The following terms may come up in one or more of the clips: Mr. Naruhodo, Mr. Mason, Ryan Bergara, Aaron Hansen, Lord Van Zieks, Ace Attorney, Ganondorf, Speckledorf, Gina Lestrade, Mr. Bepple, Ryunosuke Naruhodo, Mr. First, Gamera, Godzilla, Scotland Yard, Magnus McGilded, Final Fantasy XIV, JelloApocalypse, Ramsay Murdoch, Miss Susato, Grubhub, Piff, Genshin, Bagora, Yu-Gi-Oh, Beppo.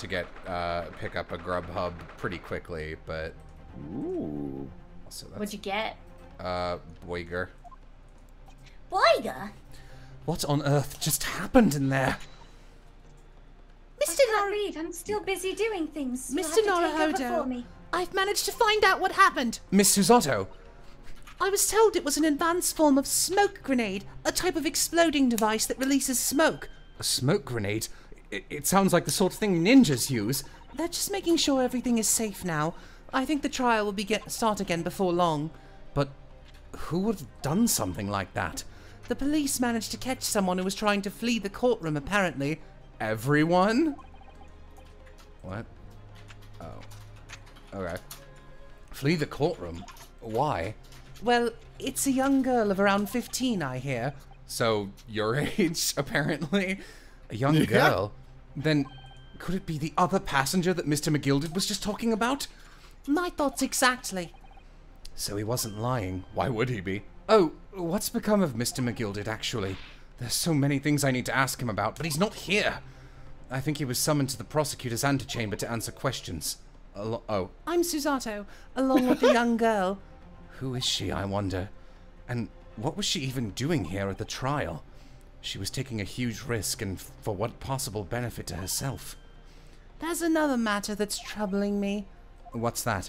to get pick up a Grubhub pretty quickly, but. Ooh. Also, that's, what'd you get? Boiger. Boiger? What on earth just happened in there? Mr. Naruhodo, I'm still busy doing things. Mr. Naruhodo, I've managed to find out what happened. Miss Susato. I was told it was an advanced form of smoke grenade, a type of exploding device that releases smoke. A smoke grenade? It sounds like the sort of thing ninjas use. They're just making sure everything is safe now. I think the trial will start again before long. But who would have done something like that? The police managed to catch someone who was trying to flee the courtroom, apparently. Everyone? What? Oh. Okay. Flee the courtroom? Why? Well, it's a young girl of around 15, I hear. So, your age, apparently? A young girl? Then, could it be the other passenger that Mr. McGilded was just talking about? My thoughts exactly. So he wasn't lying. Why would he be? Oh, what's become of Mr. McGilded, actually? There's so many things I need to ask him about, but he's not here. I think he was summoned to the prosecutor's antechamber to answer questions. Oh. I'm Susato, along with the young girl. Who is she, I wonder? And what was she even doing here at the trial? She was taking a huge risk, and for what possible benefit to herself? There's another matter that's troubling me. What's that?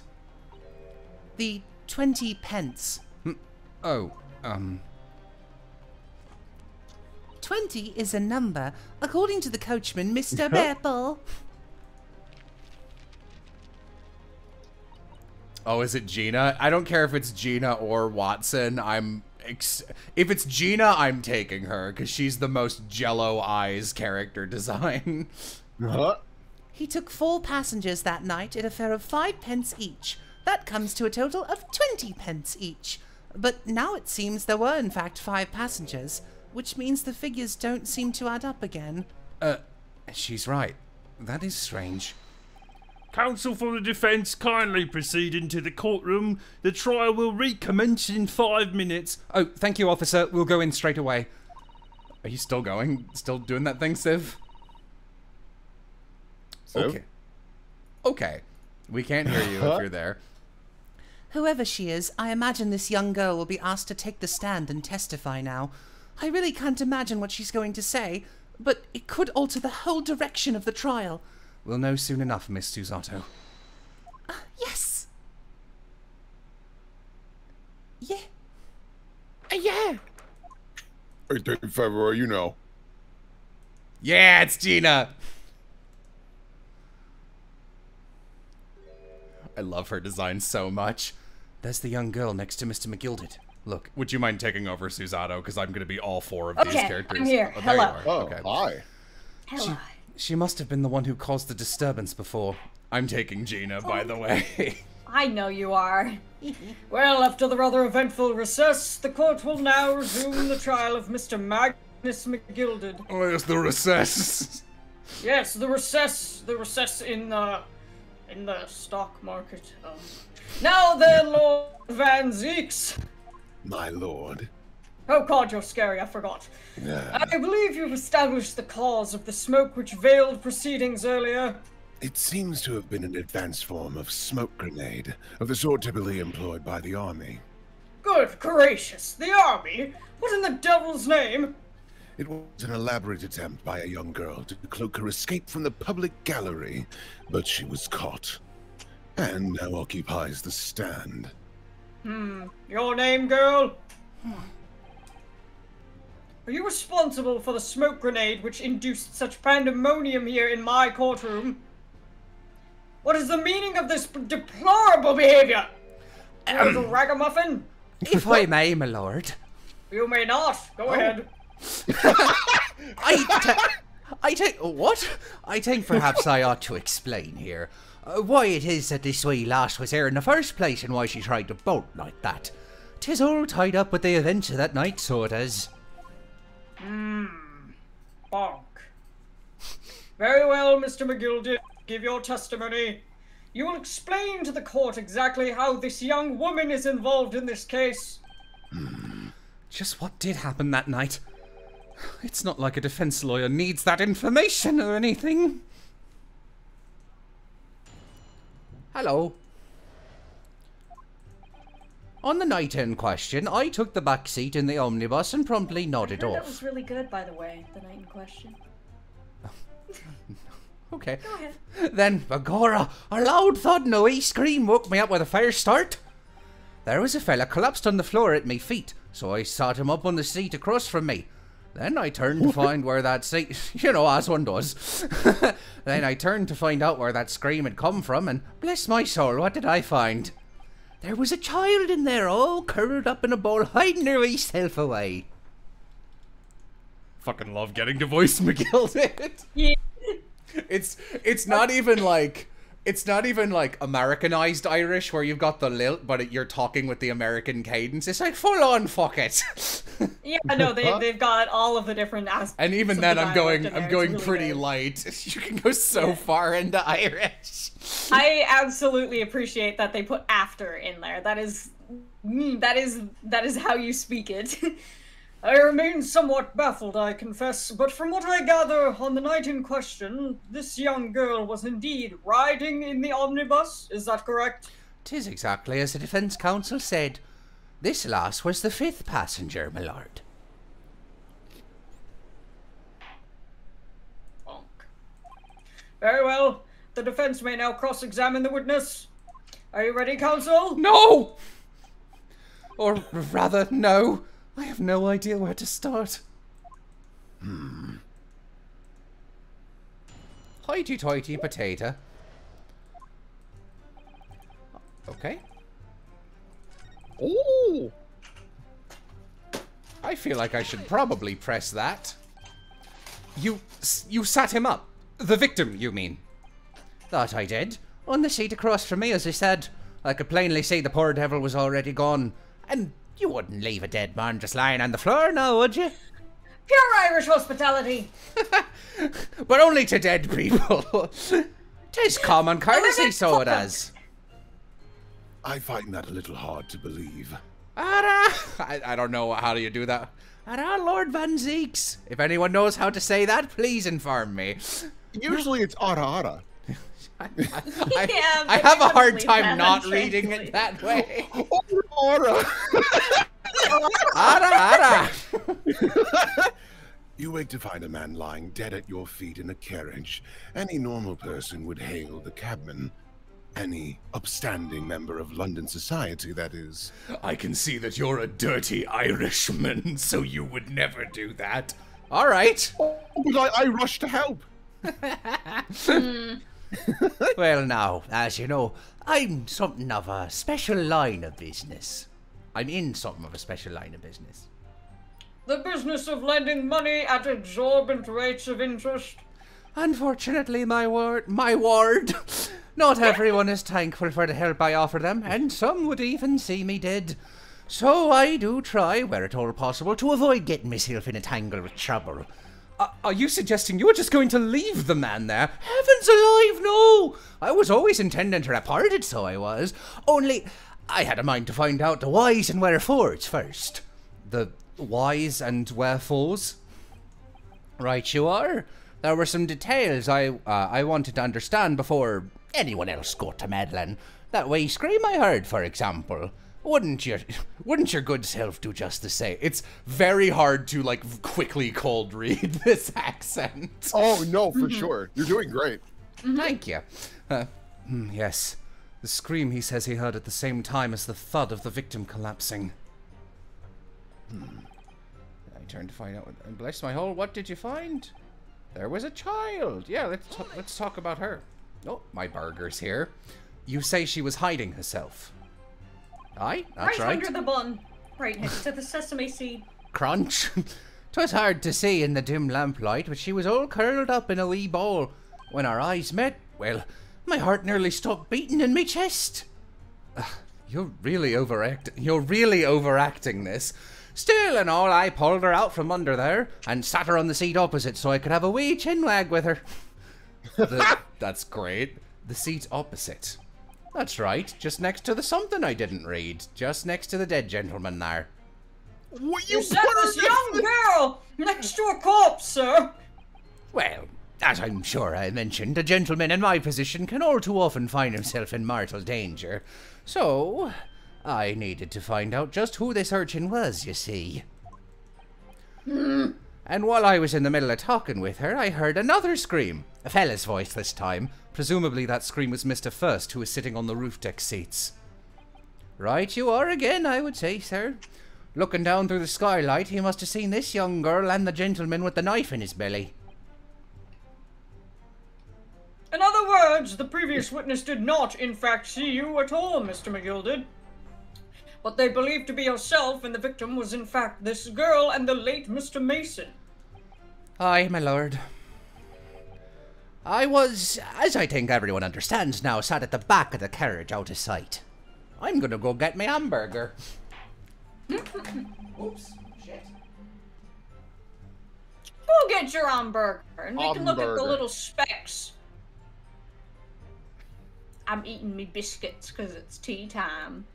The 20 pence. Oh, 20 is a number, according to the coachman, Mr. Bepple. Oh, is it Gina? I don't care if it's Gina or Watson. If it's Gina, I'm taking her, because she's the most Jello Eyes character design. He took 4 passengers that night at a fare of 5 pence each. That comes to a total of 20 pence each. But now it seems there were, in fact, 5 passengers, which means the figures don't seem to add up again. She's right. That is strange. Counsel for the defence, kindly proceed into the courtroom. The trial will recommence in 5 minutes. Oh, thank you, officer. We'll go in straight away. Are you still going? Still doing that thing, Siv? So? Okay. Okay. We can't hear you if you're there. Whoever she is, I imagine this young girl will be asked to take the stand and testify now. I really can't imagine what she's going to say, but it could alter the whole direction of the trial. We'll know soon enough, Miss Susato. Yes! Yeah. Yeah! Hey, February, you know. Yeah, it's Gina! I love her design so much. There's the young girl next to Mr. McGilded. Look. Would you mind taking over, Susato? Because I'm going to be all 4 of these characters. I'm here. Oh, hello. Oh, okay. Hi. Hello. She must have been the one who caused the disturbance before. I'm taking Gina, by the way. I know you are. Well, after the rather eventful recess, the court will now resume the trial of Mr. Magnus McGilded. Oh, there's the recess. Yes, the recess. The recess in the stock market. Now then, Lord Van Zieks. My lord. Oh god, you're scary, I forgot. Yeah. I believe you've established the cause of the smoke which veiled proceedings earlier. It seems to have been an advanced form of smoke grenade, of the sort typically employed by the army. Good gracious, the army? What in the devil's name? It was an elaborate attempt by a young girl to cloak her escape from the public gallery, but she was caught, and now occupies the stand. Your name, girl? Are you responsible for the smoke grenade which induced such pandemonium here in my courtroom? What is the meaning of this deplorable behavior? Little ragamuffin? If I may, my lord. You may not. Go ahead. I think perhaps I ought to explain here why it is that this wee lass was here in the first place and why she tried to bolt like that. 'Tis all tied up with the events of that night, so it is. Bonk. Very well, Mr. McGilded, give your testimony. You will explain to the court exactly how this young woman is involved in this case. Just what did happen that night? It's not like a defense lawyer needs that information or anything. Hello. On the night in question, I took the back seat in the omnibus and promptly nodded off. That was really good, by the way, the night in question. Okay. Go ahead. Then, agora, a loud thud and a wee scream woke me up with a fair start. There was a fella collapsed on the floor at me feet, so I sat him up on the seat across from me. Then I turned to find where that seat, you know, as one does. Then I turned to find out where that scream had come from, and bless my soul, what did I find? There was a child in there, all curled up in a ball, hiding her wee self away. Fucking love getting to voice McGilded. Yeah. It's not even like, it's not even like Americanized Irish where you've got the lilt, but you're talking with the American cadence. It's like full on fuck it. Yeah, no, they've got all of the different aspects. And even then, I'm going really pretty good. Light. You can go so far into Irish. I absolutely appreciate that they put after in there. That is how you speak it. I remain somewhat baffled, I confess, but from what I gather on the night in question, this young girl was indeed riding in the omnibus, is that correct? 'Tis exactly as the defence counsel said. This lass was the 5th passenger, my lord. Bonk. Very well, the defence may now cross-examine the witness. Are you ready, counsel? No! Or rather, no. I have no idea where to start. Hmm. Hoity-toity potato. Okay. Ooh! I feel like I should probably press that. You sat him up. The victim, you mean? That I did. On the seat across from me, as I said. I could plainly see the poor devil was already gone, and... You wouldn't leave a dead man just lying on the floor now, would you? Pure Irish hospitality. But only to dead people. 'Tis common courtesy, so it is. I find that a little hard to believe. I don't know how do you do that. Lord Van Zieks. If anyone knows how to say that, please inform me. Usually it's ara ara. I have a hard time not reading it that way. Aura. Ara, ara. You wake to find a man lying dead at your feet in a carriage. Any normal person would hail the cabman. Any upstanding member of London society, that is. I can see that you're a dirty Irishman, so you would never do that. All right. Oh, but I rushed to help. Well, now, as you know, I'm something of a special line of business. I'm in something of a special line of business. The business of lending money at exorbitant rates of interest. Unfortunately, my ward, not everyone is thankful for the help I offer them, and some would even see me dead. So I do try, where at all possible, to avoid getting myself in a tangle with trouble. Are you suggesting you were just going to leave the man there? Heavens alive, no! I was always intending to report it, so I was. Only, I had a mind to find out the whys and wherefores first. The whys and wherefores? Right you are. There were some details I wanted to understand before anyone else got to meddling. That wee scream I heard, for example. Wouldn't your good self do just the same? It's very hard to, like, quickly cold read this accent. Oh, no, for sure. You're doing great. Thank you. Yes. The scream he says he heard at the same time as the thud of the victim collapsing. I turned to find out, and bless my soul, what did you find? There was a child. Yeah, let's talk about her. Oh, my burger's here. You say she was hiding herself. Aye, that's right. Right under the bun. Right next to the sesame seed. Crunch. 'Twas hard to see in the dim lamplight, but she was all curled up in a wee ball. When our eyes met, well, my heart nearly stopped beating in me chest. You're really overacting this. Still and all, I pulled her out from under there and sat her on the seat opposite so I could have a wee chin wag with her. That's great. The seat opposite. That's right, just next to the something I didn't read. Just next to the dead gentleman there. What, you put this young girl next to a corpse, sir? Well, As I'm sure I mentioned, a gentleman in my position can all too often find himself in mortal danger. So, I needed to find out just who this urchin was, you see. And while I was in the middle of talking with her, I heard another scream. A fella's voice this time. Presumably that scream was Mr. First, who was sitting on the roof deck seats. Right you are again, I would say, sir. Looking down through the skylight, he must have seen this young girl and the gentleman with the knife in his belly. In other words, the previous witness did not, in fact, see you at all, Mr. McGilded. What they believed to be yourself and the victim was, in fact, this girl and the late Mr. Mason. Aye, my lord. I was, as I think everyone understands now, sat at the back of the carriage out of sight. I'm gonna go get my hamburger. Oops, shit. Go get your hamburger and we can look at the little specks. I'm eating me biscuits because it's tea time.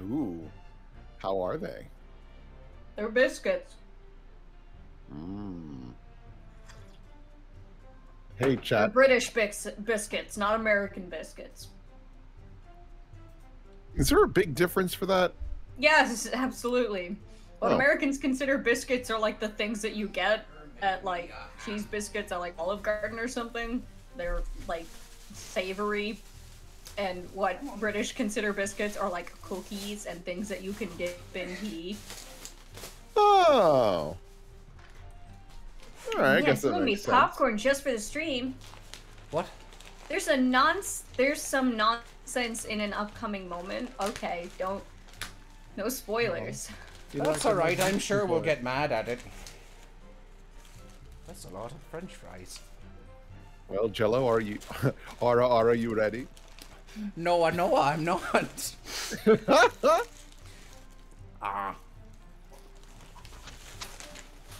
Ooh, how are they? They're biscuits. Mmm. Hey, chat. They're British biscuits, not American biscuits. Is there a big difference for that? Yes, absolutely. What Americans consider biscuits are like the things that you get at like cheese biscuits at like Olive Garden or something. They're like savory. And what British consider biscuits are like cookies and things that you can dip in tea. Oh. All right, yeah, I guess that makes sense. Popcorn just for the stream. What? There's a There's some nonsense in an upcoming moment. Okay, don't. No spoilers. No. That's all right. I'm sure we'll get mad at it. That's a lot of French fries. Well, Jello, are you? Ara, you ready? No, I'm not.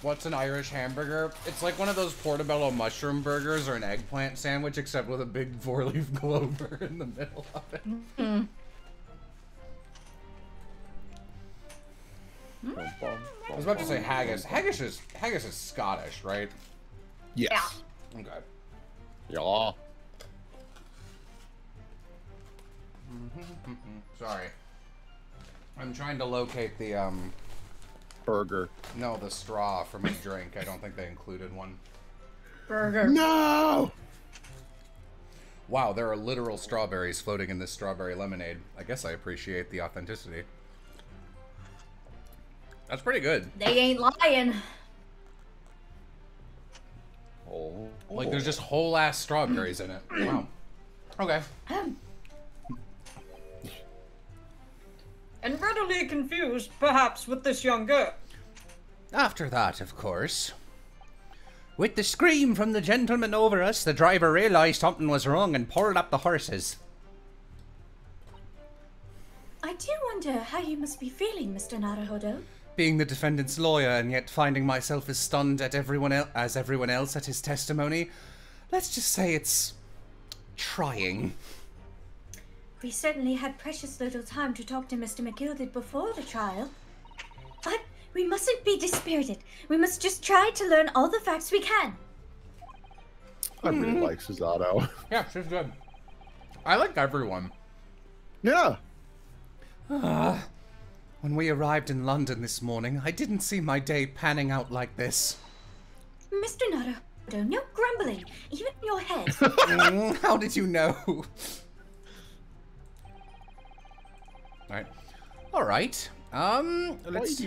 What's an Irish hamburger? It's like one of those portobello mushroom burgers or an eggplant sandwich, except with a big four-leaf clover in the middle of it. I was about to say haggis. Haggis is Scottish, right? Yes. Yeah. Okay. Yeah. Sorry. I'm trying to locate the, burger. No, the straw for my drink. I don't think they included one. Burger. No! Wow, there are literal strawberries floating in this strawberry lemonade. I guess I appreciate the authenticity. That's pretty good. They ain't lying. Oh. Like, there's just whole-ass strawberries in it. Wow. Okay. And readily confused, perhaps, with this young girl. After that, of course. With the scream from the gentleman over us, the driver realized something was wrong and pulled up the horses. I do wonder how you must be feeling, Mr. Naruhodo. Being the defendant's lawyer and yet finding myself as stunned at everyone else at his testimony, let's just say it's trying. We certainly had precious little time to talk to Mr. McGilded before the trial. But we mustn't be dispirited. We must just try to learn all the facts we can. I really like Susato. Yeah, she's good. I like everyone. Yeah. When we arrived in London this morning, I didn't see my day panning out like this. Mr. Naruhodo, no grumbling. Even in your head. How did you know? All right. Let's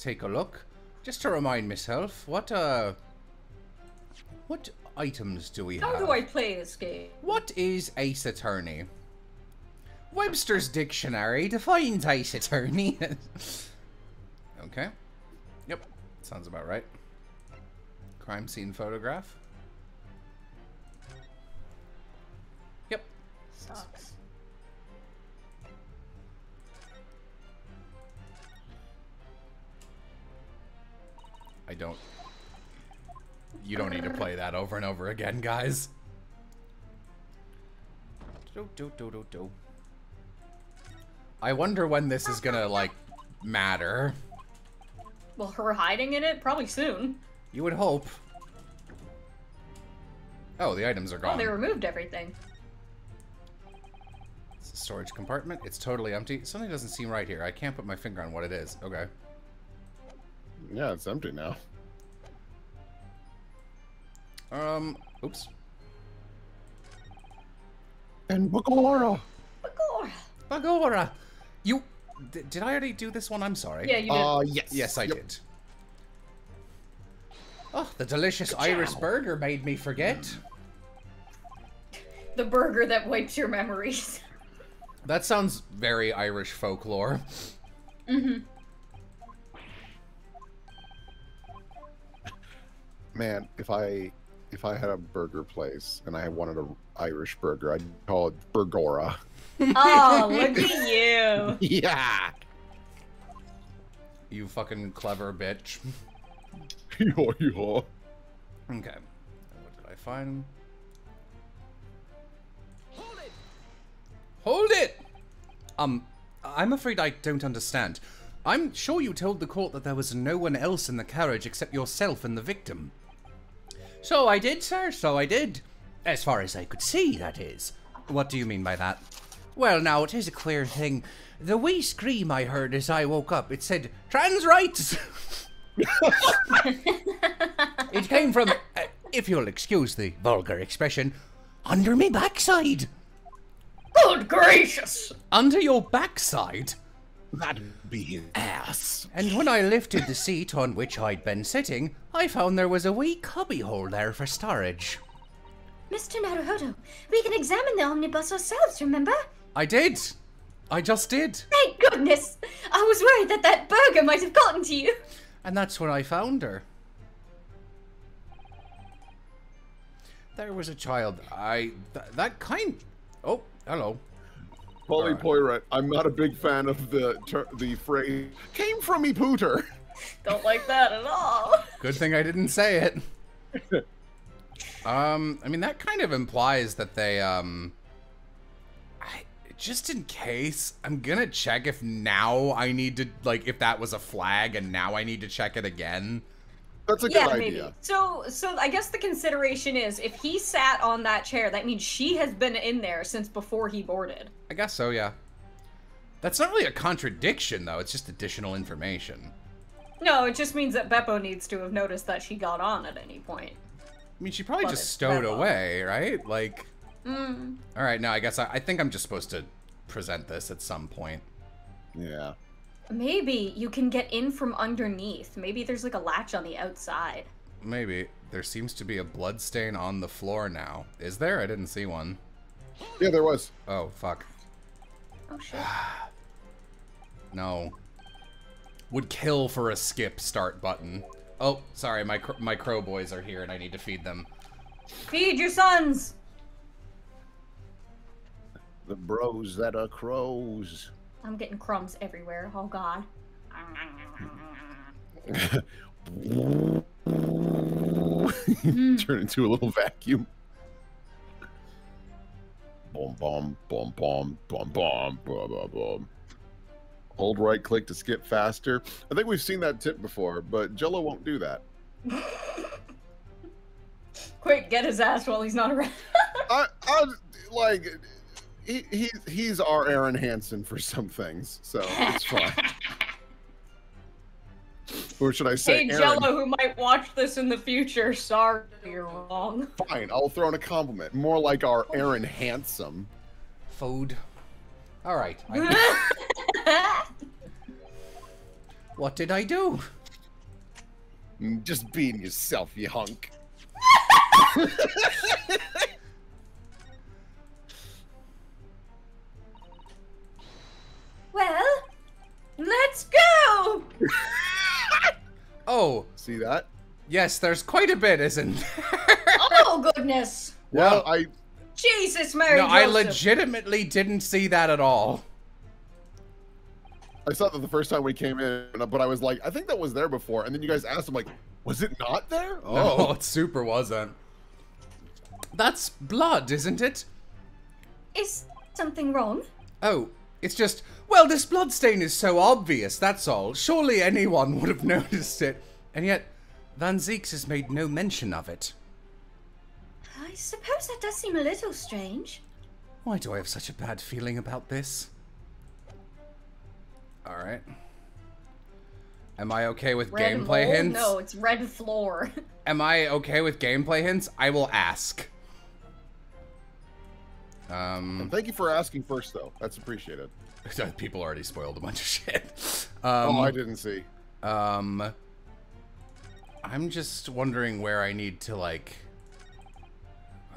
take a look. Just to remind myself, what items do we have? How do I play this game? What is Ace Attorney? Webster's Dictionary defines Ace Attorney. Okay. Yep. Sounds about right. Crime scene photograph. Yep. Sucks. I don't... You don't need to play that over and over again, guys. I wonder when this is gonna, like, matter. Well, her hiding in it? Probably soon. You would hope. Oh, the items are gone. Oh, they removed everything. It's a storage compartment. It's totally empty. Something doesn't seem right here. I can't put my finger on what it is. Okay. Yeah, it's empty now. Oops. And Bagora! Bagora! Bagora! You... Did I already do this one? I'm sorry. Yeah, you did. Yes. Yes, I did. Oh, the delicious Irish burger made me forget. The burger that wipes your memories. That sounds very Irish folklore. Mm-hmm. Man, if I had a burger place and I wanted an Irish burger, I'd call it Burgora. Oh, look at you! Yeah! You fucking clever bitch. Yo, yo. Okay. What did I find? Hold it! Hold it! I'm afraid I don't understand. I'm sure you told the court that there was no one else in the carriage except yourself and the victim. So I did, sir, so I did. As far as I could see, that is. What do you mean by that? Well, now, it is a clear thing. The wee scream I heard as I woke up, it said, trans rights! It came from, if you'll excuse the vulgar expression, under me backside. Good gracious! Under your backside? That'd be an ass. And when I lifted the seat on which I'd been sitting, I found there was a wee cubbyhole there for storage. Mr. Naruhodo, we can examine the omnibus ourselves, remember? I did. I just did. Thank goodness. I was worried that that burger might have gotten to you. And that's when I found her. There was a child. Oh, hello. Polly Poiret, I'm not a big fan of the phrase, came from me pooter. Don't like that at all. Good thing I didn't say it. I mean, that kind of implies that they, just in case, I'm gonna check if now I need to, like, if that was a flag and now I need to check it again. That's a good idea. Maybe. So I guess the consideration is, if he sat on that chair, that means she has been in there since before he boarded. I guess so, yeah. That's not really a contradiction, though. It's just additional information. No, it just means that Beppo needs to have noticed that she got on at any point. I mean, she probably just stowed away, right? Like... Mm. All right, now I guess I think I'm just supposed to present this at some point. Yeah. Maybe you can get in from underneath. Maybe there's like a latch on the outside. Maybe. There seems to be a blood stain on the floor now. Is there? I didn't see one. Yeah, there was. Oh, fuck. Oh, shit. No. Would kill for a skip start button. Oh, sorry, my crow boys are here and I need to feed them. Feed your sons! The bros that are crows. I'm getting crumbs everywhere, oh god. Turn into a little vacuum. Boom, boom, boom, boom, boom, boom, boom, boom. Hold right click to skip faster. I think we've seen that tip before, but Jello won't do that. Quick, get his ass while he's not around. I like, he's our Aaron Hansen for some things, so it's fine. Or should I say, hey, Aaron, Jello, who might watch this in the future, sorry, you're wrong. Fine, I'll throw in a compliment. More like our Aaron Handsome. Food. All right. What did I do? Just being yourself, you hunk. Well, let's go. Oh, see that? Yes, there's quite a bit, isn't there? Oh goodness. Well, I. Jesus, Mary. No, Joseph. I legitimately didn't see that at all. I saw that the first time we came in, but I was like, I think that was there before. And then you guys asked him, like, was it not there? Oh, no, it super wasn't. That's blood, isn't it? Is something wrong? Oh, it's just, well, this blood stain is so obvious, that's all. Surely anyone would have noticed it. And yet, Van Zieks has made no mention of it. I suppose that does seem a little strange. Why do I have such a bad feeling about this? Alright. Am I okay with gameplay hints? No, it's red floor. Am I okay with gameplay hints? I will ask. And thank you for asking first, though. That's appreciated. People already spoiled a bunch of shit. Oh, I didn't see. I'm just wondering where I need to, like...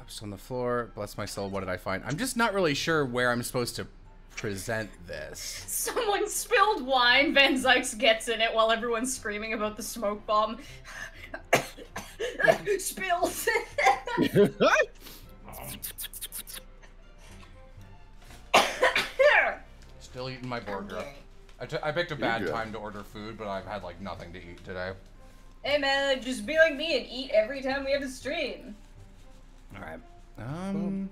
Oops, on the floor. Bless my soul, what did I find? I'm just not really sure where I'm supposed to... present this. Someone spilled wine. Van Zieks gets in it while everyone's screaming about the smoke bomb. Spills. Still eating my burger. Okay. I picked a bad time to order food, but I've had like nothing to eat today. Hey man, just be like me and eat every time we have a stream. All right. I don't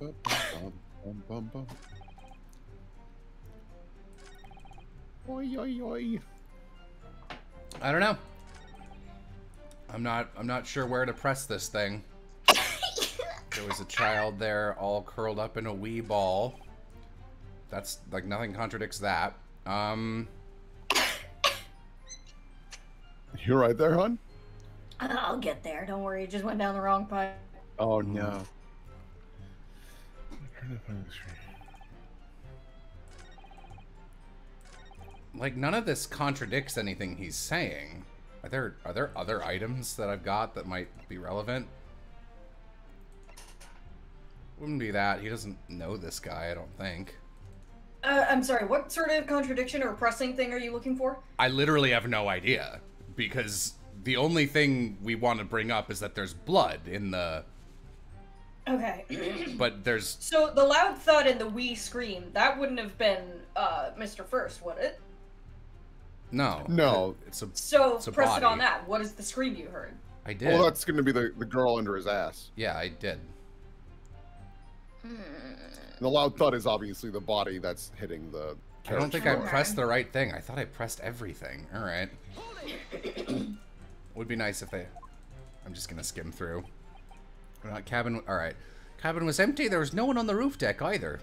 know. I'm not sure where to press this thing. There was a child there all curled up in a wee ball. That's like nothing contradicts that. You're right there, hon? I'll get there. Don't worry. It just went down the wrong pipe. Oh no. Like, none of this contradicts anything he's saying. Are there other items that I've got that might be relevant? Wouldn't be that. He doesn't know this guy, I don't think. I'm sorry, what sort of contradiction or pressing thing are you looking for? I literally have no idea. Because the only thing we want to bring up is that there's blood in the... Okay. But there's... So, the loud thud and the wee scream, that wouldn't have been, Mr. First, would it? No. No. So press it on that. What is the scream you heard? I did. Well, that's going to be the girl under his ass. Yeah, I did. Hmm. The loud thud is obviously the body that's hitting the... I don't think I pressed the right thing. I thought I pressed everything. All right. Would be nice if they... I'm just going to skim through. Cabin... All right. Cabin was empty. There was no one on the roof deck either.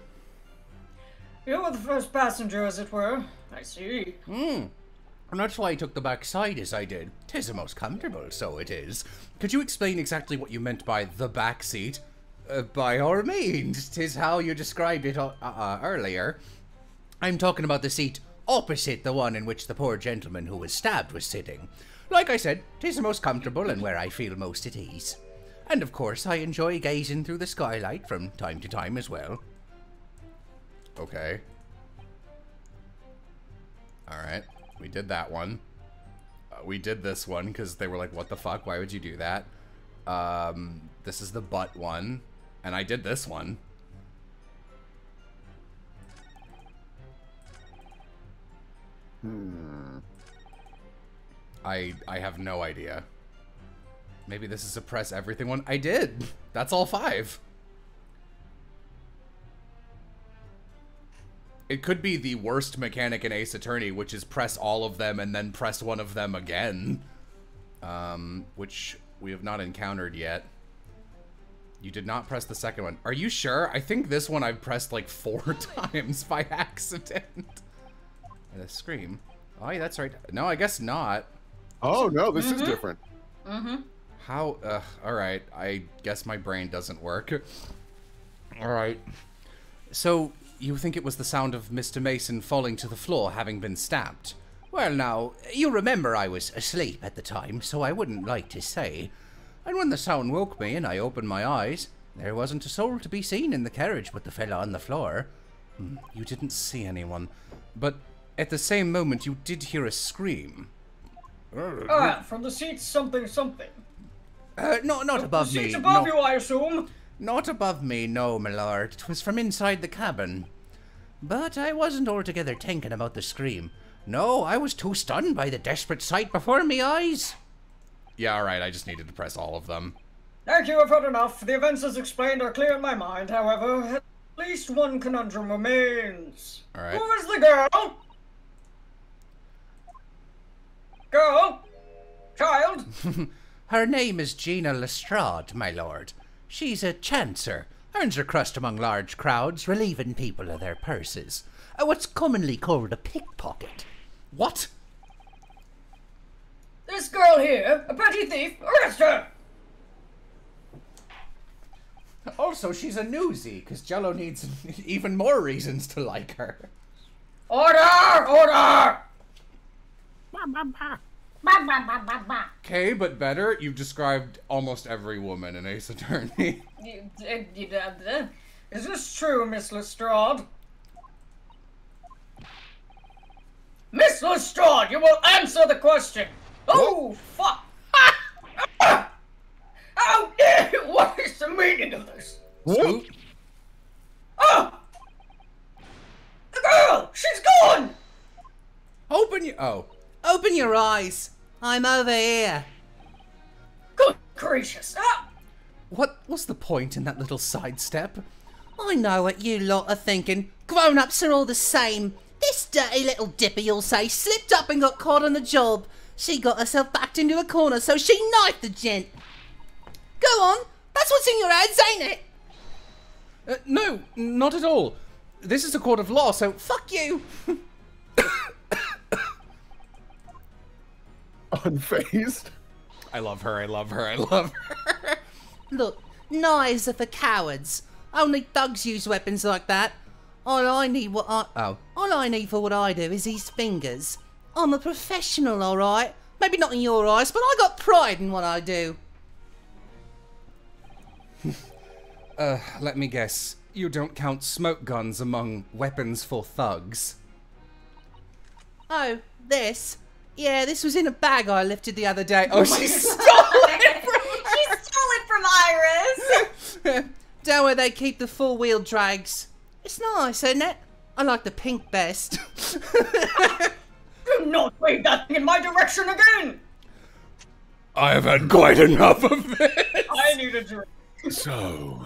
You were the first passenger, as it were. I see. Hmm. And that's why I took the back side as I did. 'Tis the most comfortable, so it is. Could you explain exactly what you meant by the back seat? By all means. 'Tis how you described it earlier. I'm talking about the seat opposite the one in which the poor gentleman who was stabbed was sitting. Like I said, 'tis the most comfortable and where I feel most at ease. And of course, I enjoy gazing through the skylight from time to time as well. Okay. Alright. We did that one. We did this one because they were like, what the fuck? Why would you do that? This is the butt one. And I did this one. Hmm. I have no idea. Maybe this is a press everything one. I did. That's all five. It could be the worst mechanic in Ace Attorney, which is press all of them and then press one of them again. Which we have not encountered yet. You did not press the second one. Are you sure? I think this one I've pressed like 4 times by accident. And a scream. Oh, yeah, that's right. No, I guess not. Oh, no, this is different. Mm-hmm. How? All right. I guess my brain doesn't work. All right. So... You think it was the sound of Mr. Mason falling to the floor, having been stabbed? Well now, you remember I was asleep at the time, so I wouldn't like to say. And when the sound woke me and I opened my eyes, there wasn't a soul to be seen in the carriage but the fella on the floor. You didn't see anyone. But at the same moment, you did hear a scream. From the seats something. Not above me. The seats above you, I assume. Not above me, no, my lord. 'Twas from inside the cabin. But I wasn't altogether thinking about the scream. No, I was too stunned by the desperate sight before me eyes. Yeah, all right, I just needed to press all of them. Thank you, I've heard enough. The events as explained are clear in my mind, however. At least one conundrum remains. All right. Who is the girl? Girl? Child? Her name is Gina Lestrade, my lord. She's a chancer, earns her crust among large crowds, relieving people of their purses. What's commonly called a pickpocket. What? This girl here, a petty thief, arrest her! Also, she's a newsie, because Jello needs even more reasons to like her. Order! Order! Okay, but better, you've described almost every woman in Ace Attorney. Is this true, Miss Lestrade? Miss Lestrade, you will answer the question! Oh, fuck! Oh, what is the meaning of this? What? Oh! The girl! She's gone! Open your eyes! I'm over here! Good gracious! Ah. What was the point in that little sidestep? I know what you lot are thinking. Grown-ups are all the same. This dirty little dipper, you'll say, slipped up and got caught on the job. She got herself backed into a corner, so she knifed the gent. Go on, that's what's in your ads, ain't it? No, not at all. This is a court of law, so fuck you. Unfazed. I love her, I love her, I love her. Look, knives are for cowards. Only thugs use weapons like that. All I need for what I do is these fingers. I'm a professional, alright? Maybe not in your eyes, but I got pride in what I do. Let me guess. You don't count smoke guns among weapons for thugs. Oh, this? Yeah, this was in a bag I lifted the other day. Oh, she stole it from She stole it from Iris! Down where they keep the four-wheel drags. It's nice, isn't it? I like the pink best. Do not wave that in my direction again! I have had quite enough of this! I need a drink. So,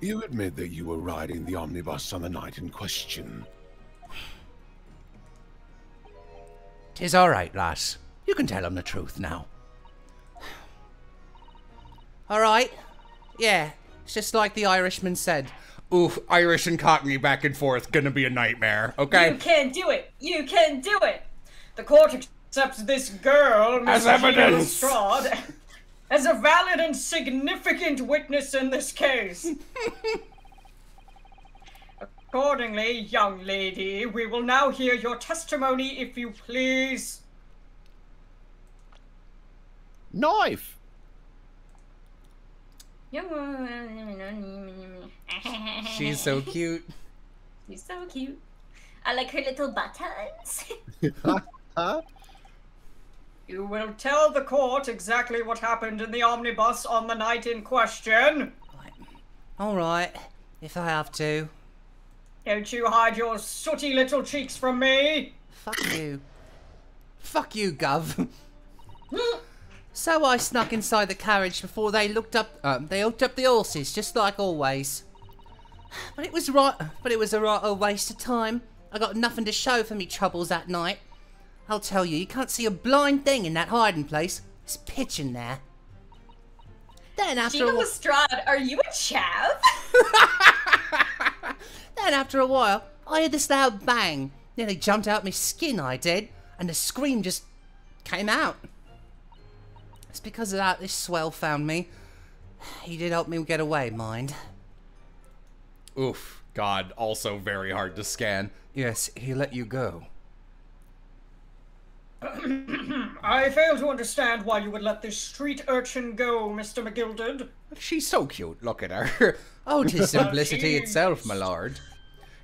you admit that you were riding the omnibus on the night in question. 'Tis all right, lass. You can tell him the truth now. All right. Yeah, it's just like the Irishman said. Oof, Irish and Cockney back and forth, gonna be a nightmare, okay? You can do it! You can do it! The court accepts this girl, Miss Gina Lestrade, as a valid and significant witness in this case. Accordingly, young lady, we will now hear your testimony, if you please. Knife! She's so cute. She's so cute. I like her little buttons. You will tell the court exactly what happened in the omnibus on the night in question. All right, if I have to. Don't you hide your sooty little cheeks from me. Fuck you. Fuck you, Gov. So I snuck inside the carriage before they hooked up the horses, just like always. But it was a right old waste of time. I got nothing to show for me troubles that night. I'll tell you, you can't see a blind thing in that hiding place. It's pitching there. Then after Gina Lestrade, are you a chav? Then after a while, I heard this loud bang. Nearly jumped out my skin, I did, and the scream just came out. It's because of that this swell found me. He did help me get away, mind. Oof. God, also very hard to scan. Yes, he let you go. I fail to understand why you would let this street urchin go, Mr. McGilded. She's so cute, look at her. Oh, 'tis simplicity itself, my lord.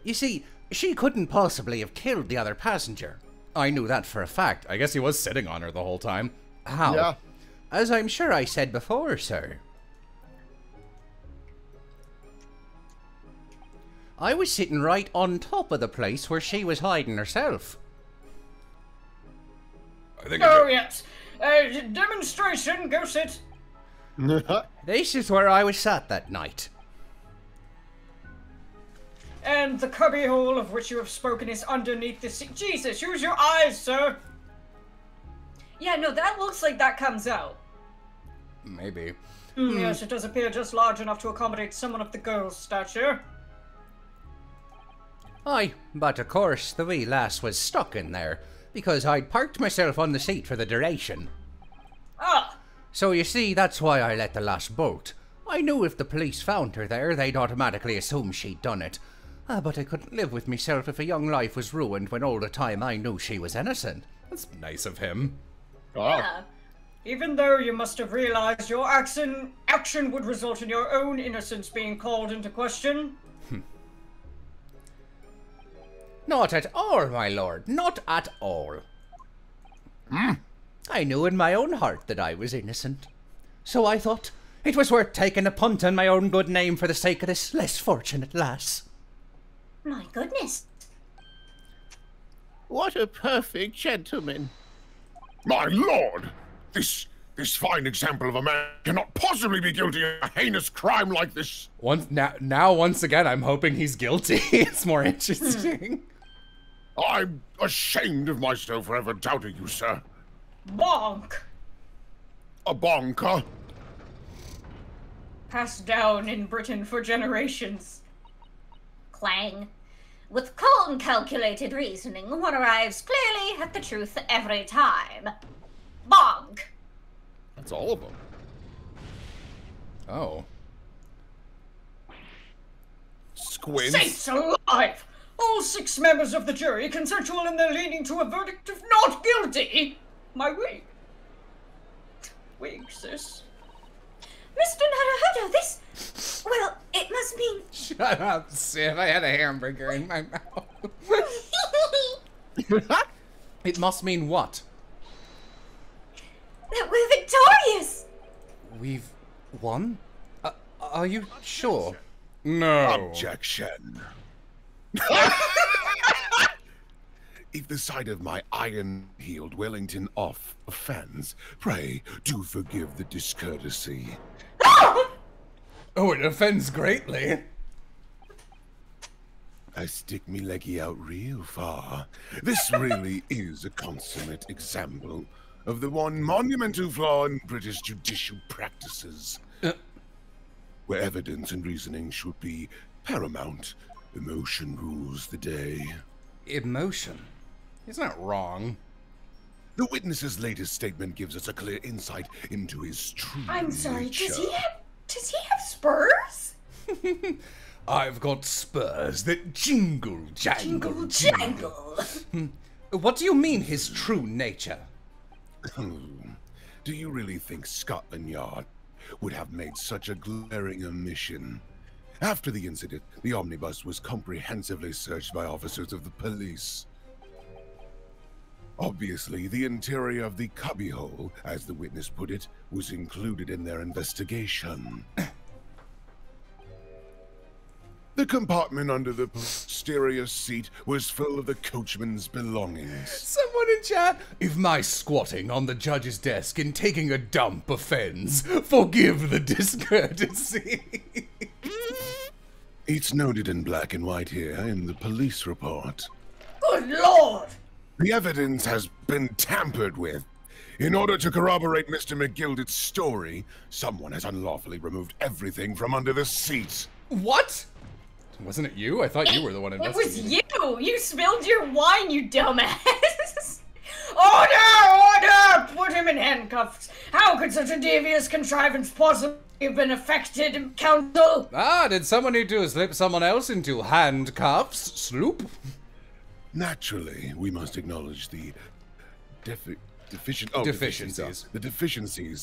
You see, she couldn't possibly have killed the other passenger. I knew that for a fact. I guess he was sitting on her the whole time. How? Yeah. As I'm sure I said before, sir. I was sitting right on top of the place where she was hiding herself. Yes. Demonstration, go sit. This is where I was sat that night. And the cubbyhole of which you have spoken is underneath the seat. Jesus, use your eyes, sir. Yeah, no, that looks like that comes out. Maybe. Yes, it does appear just large enough to accommodate someone of the girl's stature. Aye, but of course the wee lass was stuck in there, because I'd parked myself on the seat for the duration. Ah! So you see, that's why I let the lass bolt. I knew if the police found her there, they'd automatically assume she'd done it. Ah, but I couldn't live with myself if a young life was ruined when all the time I knew she was innocent. That's nice of him. Oh. Yeah. Even though you must have realized your action would result in your own innocence being called into question. Not at all, my lord. Not at all. I knew in my own heart that I was innocent. So I thought it was worth taking a punt on my own good name for the sake of this less fortunate lass. My goodness. What a perfect gentleman. My lord! This fine example of a man cannot possibly be guilty of a heinous crime like this. Once again, I'm hoping he's guilty. It's more interesting. I'm ashamed of myself for ever doubting you, sir. Bonk. A bonker. Passed down in Britain for generations. Clang. With calm, calculated reasoning, one arrives clearly at the truth every time. Bonk! That's all of them. Oh. Squints. Saints alive! All 6 members of the jury consensual in their leaning to a verdict of not guilty! My wig. Wig, sis. Mr. Naruhodo, this... Well, it must mean... Shut up, Sid. I had a hamburger in my mouth. It must mean what? That we're victorious! We've won? Are you sure? No. Objection. If the sight of my iron-heeled Wellington off offends, pray do forgive the discourtesy. Oh, it offends greatly. I stick me leggy out real far. This really is a consummate example of the one monumental flaw in British judicial practices, where evidence and reasoning should be paramount, emotion rules the day. Emotion? He's not wrong. The witness's latest statement gives us a clear insight into his true nature. I'm sorry, does he have spurs? I've got spurs that jingle, jangle, jingle, jangle. What do you mean, his true nature? Do you really think Scotland Yard would have made such a glaring omission? After the incident, the omnibus was comprehensively searched by officers of the police. Obviously, the interior of the cubbyhole, as the witness put it, was included in their investigation. The compartment under the posterior seat was full of the coachman's belongings. Someone in chat, if my squatting on the judge's desk and taking a dump offends, forgive the discourtesy. It's noted in black and white here in the police report. Good lord! The evidence has been tampered with. In order to corroborate Mr. McGilded's story, someone has unlawfully removed everything from under the seat. What? Wasn't it you? I thought you were the one investigating. It was you! You spilled your wine, you dumbass! Order! Order! Put him in handcuffs! How could such a devious contrivance possibly have been effected, counsel? Ah, did someone need to slip someone else into handcuffs, Sloop? Naturally, we must acknowledge the deficiencies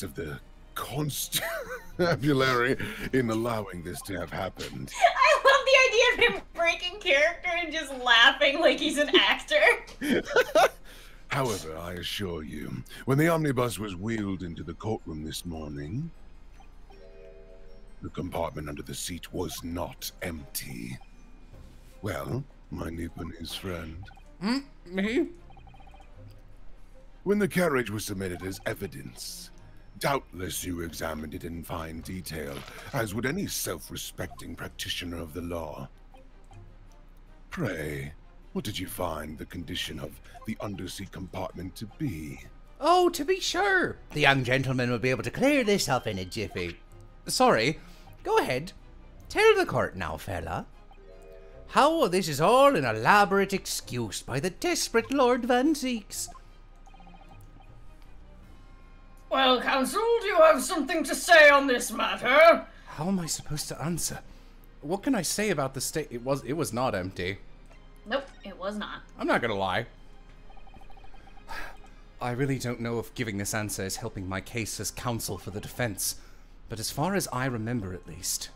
of the constabulary in allowing this to have happened. I love the idea of him breaking character and just laughing like he's an actor. However, I assure you, when the omnibus was wheeled into the courtroom this morning, the compartment under the seat was not empty. Well, my Nipponese friend. Me? When the carriage was submitted as evidence, doubtless you examined it in fine detail, as would any self-respecting practitioner of the law. Pray, what did you find the condition of the underseat compartment to be? Oh, to be sure. The young gentleman will be able to clear this up in a jiffy. sorry. Go ahead. Tell the court now, fella, how this is all an elaborate excuse by the desperate Lord Van Zieks. Well, counsel, do you have something to say on this matter? How am I supposed to answer? What can I say about the state? It was not empty. Nope, it was not. I'm not gonna lie. I really don't know if giving this answer is helping my case as counsel for the defense, but as far as I remember at least.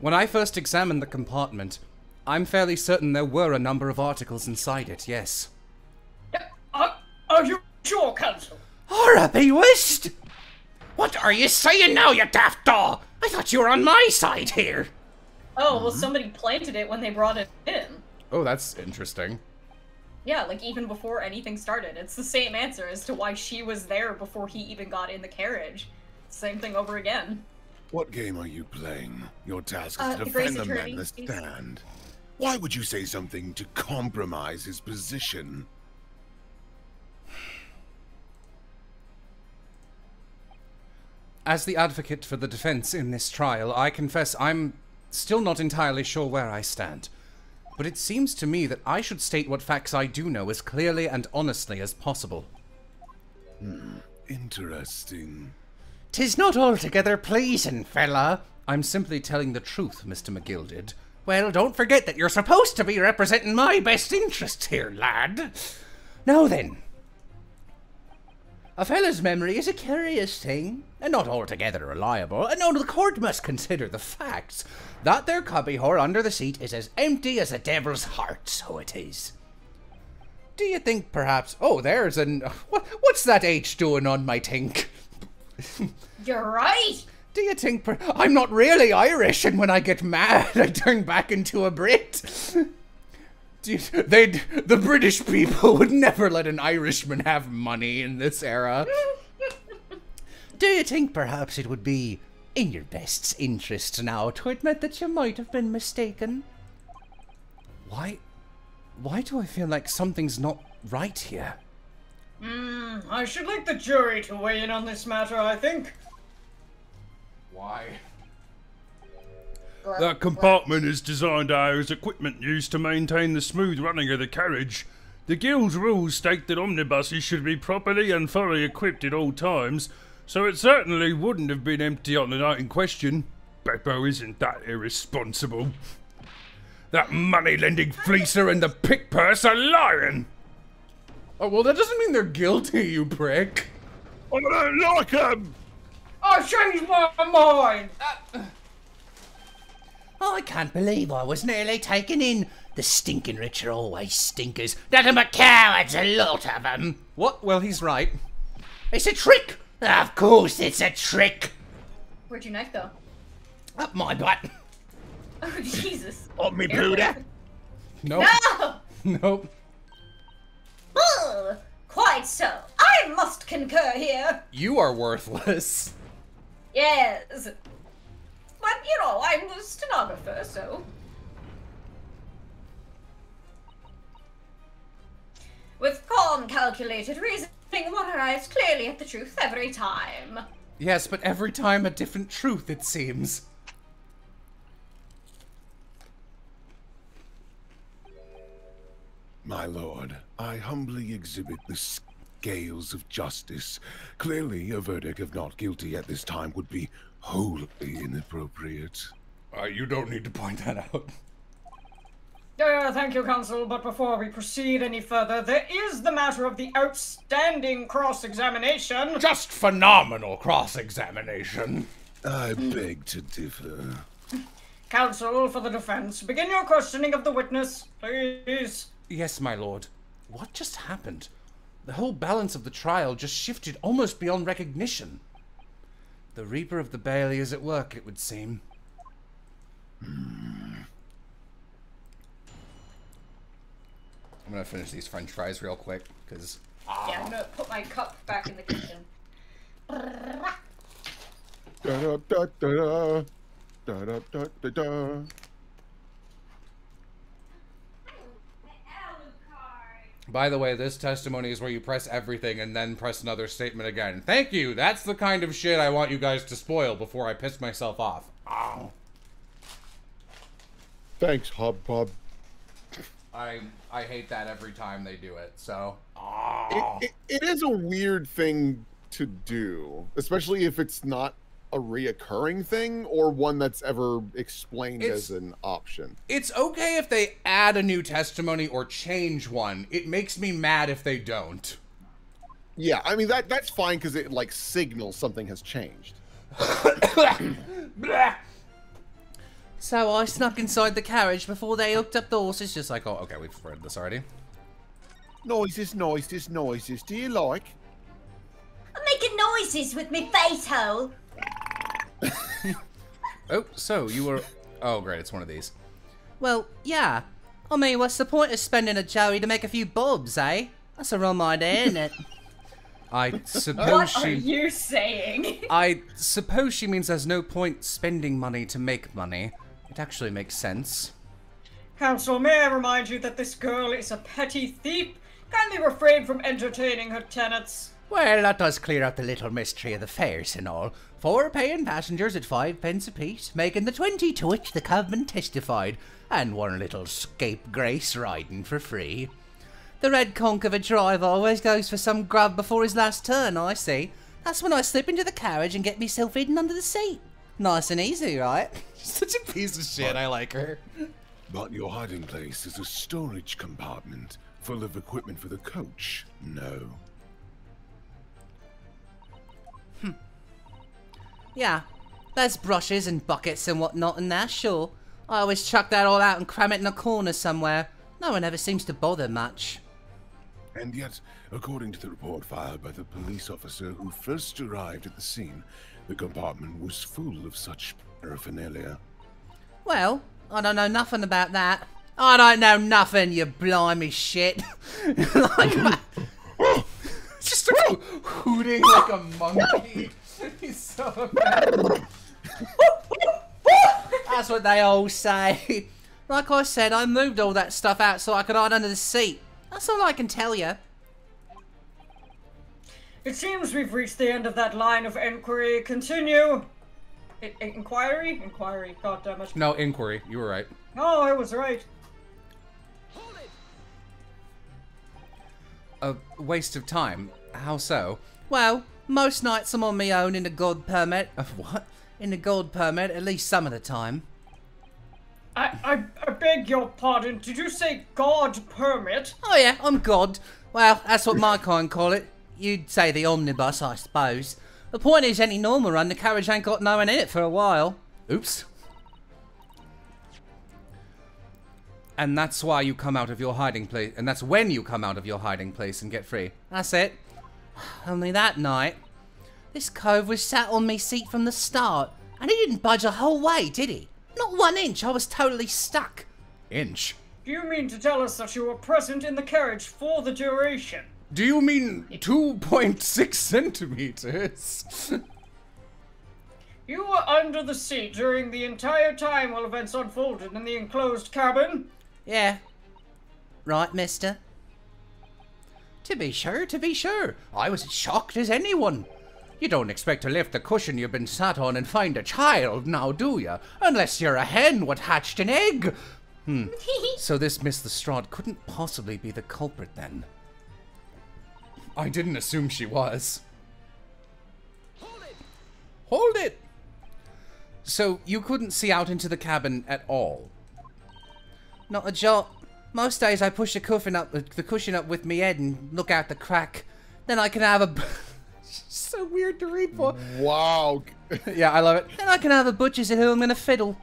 When I first examined the compartment, I'm fairly certain there were a number of articles inside it, yes. Are you sure, counsel? Horror be wished! What are you saying now, you daft doll? I thought you were on my side here! Oh, well, somebody planted it when they brought it in. Oh, that's interesting. Yeah, like, even before anything started. It's the same answer as to why she was there before he even got in the carriage. Same thing over again. What game are you playing? Your task is to defend the man that stand. Why would you say something to compromise his position? As the advocate for the defense in this trial, I confess I'm still not entirely sure where I stand. But it seems to me that I should state what facts I do know as clearly and honestly as possible. Interesting. 'Tis not altogether pleasing, fella. I'm simply telling the truth, Mr. McGilded. Well, don't forget that you're supposed to be representing my best interests here, lad. Now then. A fellow's memory is a curious thing, and not altogether reliable, and only the court must consider the facts that their cubbyhole under the seat is as empty as a devil's heart, so it is. Do you think perhaps... Oh, there's an... What's that H doing on my tink? You're right! Do you think I'm not really Irish, and when I get mad, I turn back into a Brit? The British people would never let an Irishman have money in this era. Do you think perhaps it would be in your best interest now to admit that you might have been mistaken? Why do I feel like something's not right here? I should like the jury to weigh in on this matter, I think. Why? That compartment is designed as equipment used to maintain the smooth running of the carriage. The Guild's rules state that omnibuses should be properly and thoroughly equipped at all times, so it certainly wouldn't have been empty on the night in question. Beppo isn't that irresponsible. That money-lending fleecer and the pickpurse are lying! Oh, well, that doesn't mean they're guilty, you prick. I don't like them! I changed my mind! I can't believe I was nearly taken in. The stinking rich are always stinkers. Nothing but cowards, a lot of them. What? Well, he's right. It's a trick. Of course it's a trick. Where'd your knife go? Up my butt. Oh, Jesus. Up me Buddha. Nope. No. Nope. Well, quite so. I must concur here. You are worthless. Yes. But, you know, I'm the stenographer, so... With calm, calculated reasoning, one arrives clearly at the truth every time. Yes, but every time a different truth, it seems. My lord, I humbly exhibit the scales of justice. Clearly, a verdict of not guilty at this time would be... wholly inappropriate. You don't need to point that out. Thank you, counsel, but before we proceed any further, there is the matter of the outstanding cross-examination. Just phenomenal cross-examination. I beg to differ. Counsel for the defense, begin your questioning of the witness, please. Yes, my lord. What just happened? The whole balance of the trial just shifted almost beyond recognition. The Reaper of the Bailey is at work, it would seem. I'm gonna finish these french fries real quick, because... Yeah, I'm gonna put my cup back in the kitchen. Da-da-da-da-da. Da-da-da-da-da. By the way, this testimony is where you press everything and then press another statement again. Thank you. That's the kind of shit I want you guys to spoil before I piss myself off. Ow. Thanks, Hubbob. I hate that every time they do it, so. Oh. It is a weird thing to do, especially if it's not a reoccurring thing or one that's ever explained as an option. It's okay if they add a new testimony or change one. It makes me mad if they don't. Yeah, I mean, that's fine because it, like, signals something has changed. So I snuck inside the carriage before they hooked up the horses, just like, oh, okay, we've read this already. Noises, do you like? I'm making noises with me face hole. Oh, so you were, oh great, it's one of these. Well, yeah. I mean, what's the point of spending a joey to make a few bobs, eh? That's a wrong idea, isn't it? I suppose what are you saying? I suppose she means there's no point spending money to make money. It actually makes sense. Counsel, may I remind you that this girl is a petty thief? Kindly refrain from entertaining her tenants. Well, that does clear up the little mystery of the fares and all. 4 paying passengers at 5p a piece, making the 20 to which the cabman testified, and one little scapegrace riding for free. The red conch of a driver always goes for some grub before his last turn, I see. That's when I slip into the carriage and get myself hidden under the seat. Nice and easy, right? Such a piece of shit, I like her. But your hiding place is a storage compartment full of equipment for the coach. No. Yeah, there's brushes and buckets and whatnot in there, sure. I always chuck that all out and cram it in a corner somewhere. No one ever seems to bother much. And yet, according to the report filed by the police officer who first arrived at the scene, the compartment was full of such paraphernalia. Well, I don't know nothing about that. I don't know nothing, you blimey shit. Like, just hooting like a monkey. He's so bad. That's what they all say. Like I said, I moved all that stuff out so I could hide under the seat. That's all I can tell you. It seems we've reached the end of that line of inquiry. Continue. Inquiry? Inquiry. God damn it. No, inquiry. You were right. No, I was right. Hold it. A waste of time. How so? Well, most nights I'm on my own in the gold permit. What? In the gold permit, at least some of the time. I beg your pardon, did you say God permit? Oh yeah, I'm God. Well, that's what my kind call it. You'd say the omnibus, I suppose. The point is, any normal run, the carriage ain't got no one in it for a while. Oops. And that's why you come out of your hiding place, and that's when you come out of your hiding place and get free. That's it. Only that night, this cove was sat on me seat from the start, and he didn't budge a whole way, did he? Not one inch, I was totally stuck. Inch? Do you mean to tell us that you were present in the carriage for the duration? Do you mean 2.6 centimeters? You were under the seat during the entire time while events unfolded in the enclosed cabin? Yeah. Right, mister? To be sure. I was as shocked as anyone. You don't expect to lift the cushion you've been sat on and find a child now, do you? Unless you're a hen what hatched an egg. So this Miss Lestrade couldn't possibly be the culprit then. I didn't assume she was. Hold it! So you couldn't see out into the cabin at all? Not a jot. Most days I push the cushion up with me head and look out the crack. Then I can have a... So weird to read for. Wow. Yeah, I love it. Then I can have a butcher's at who I'm gonna fiddle.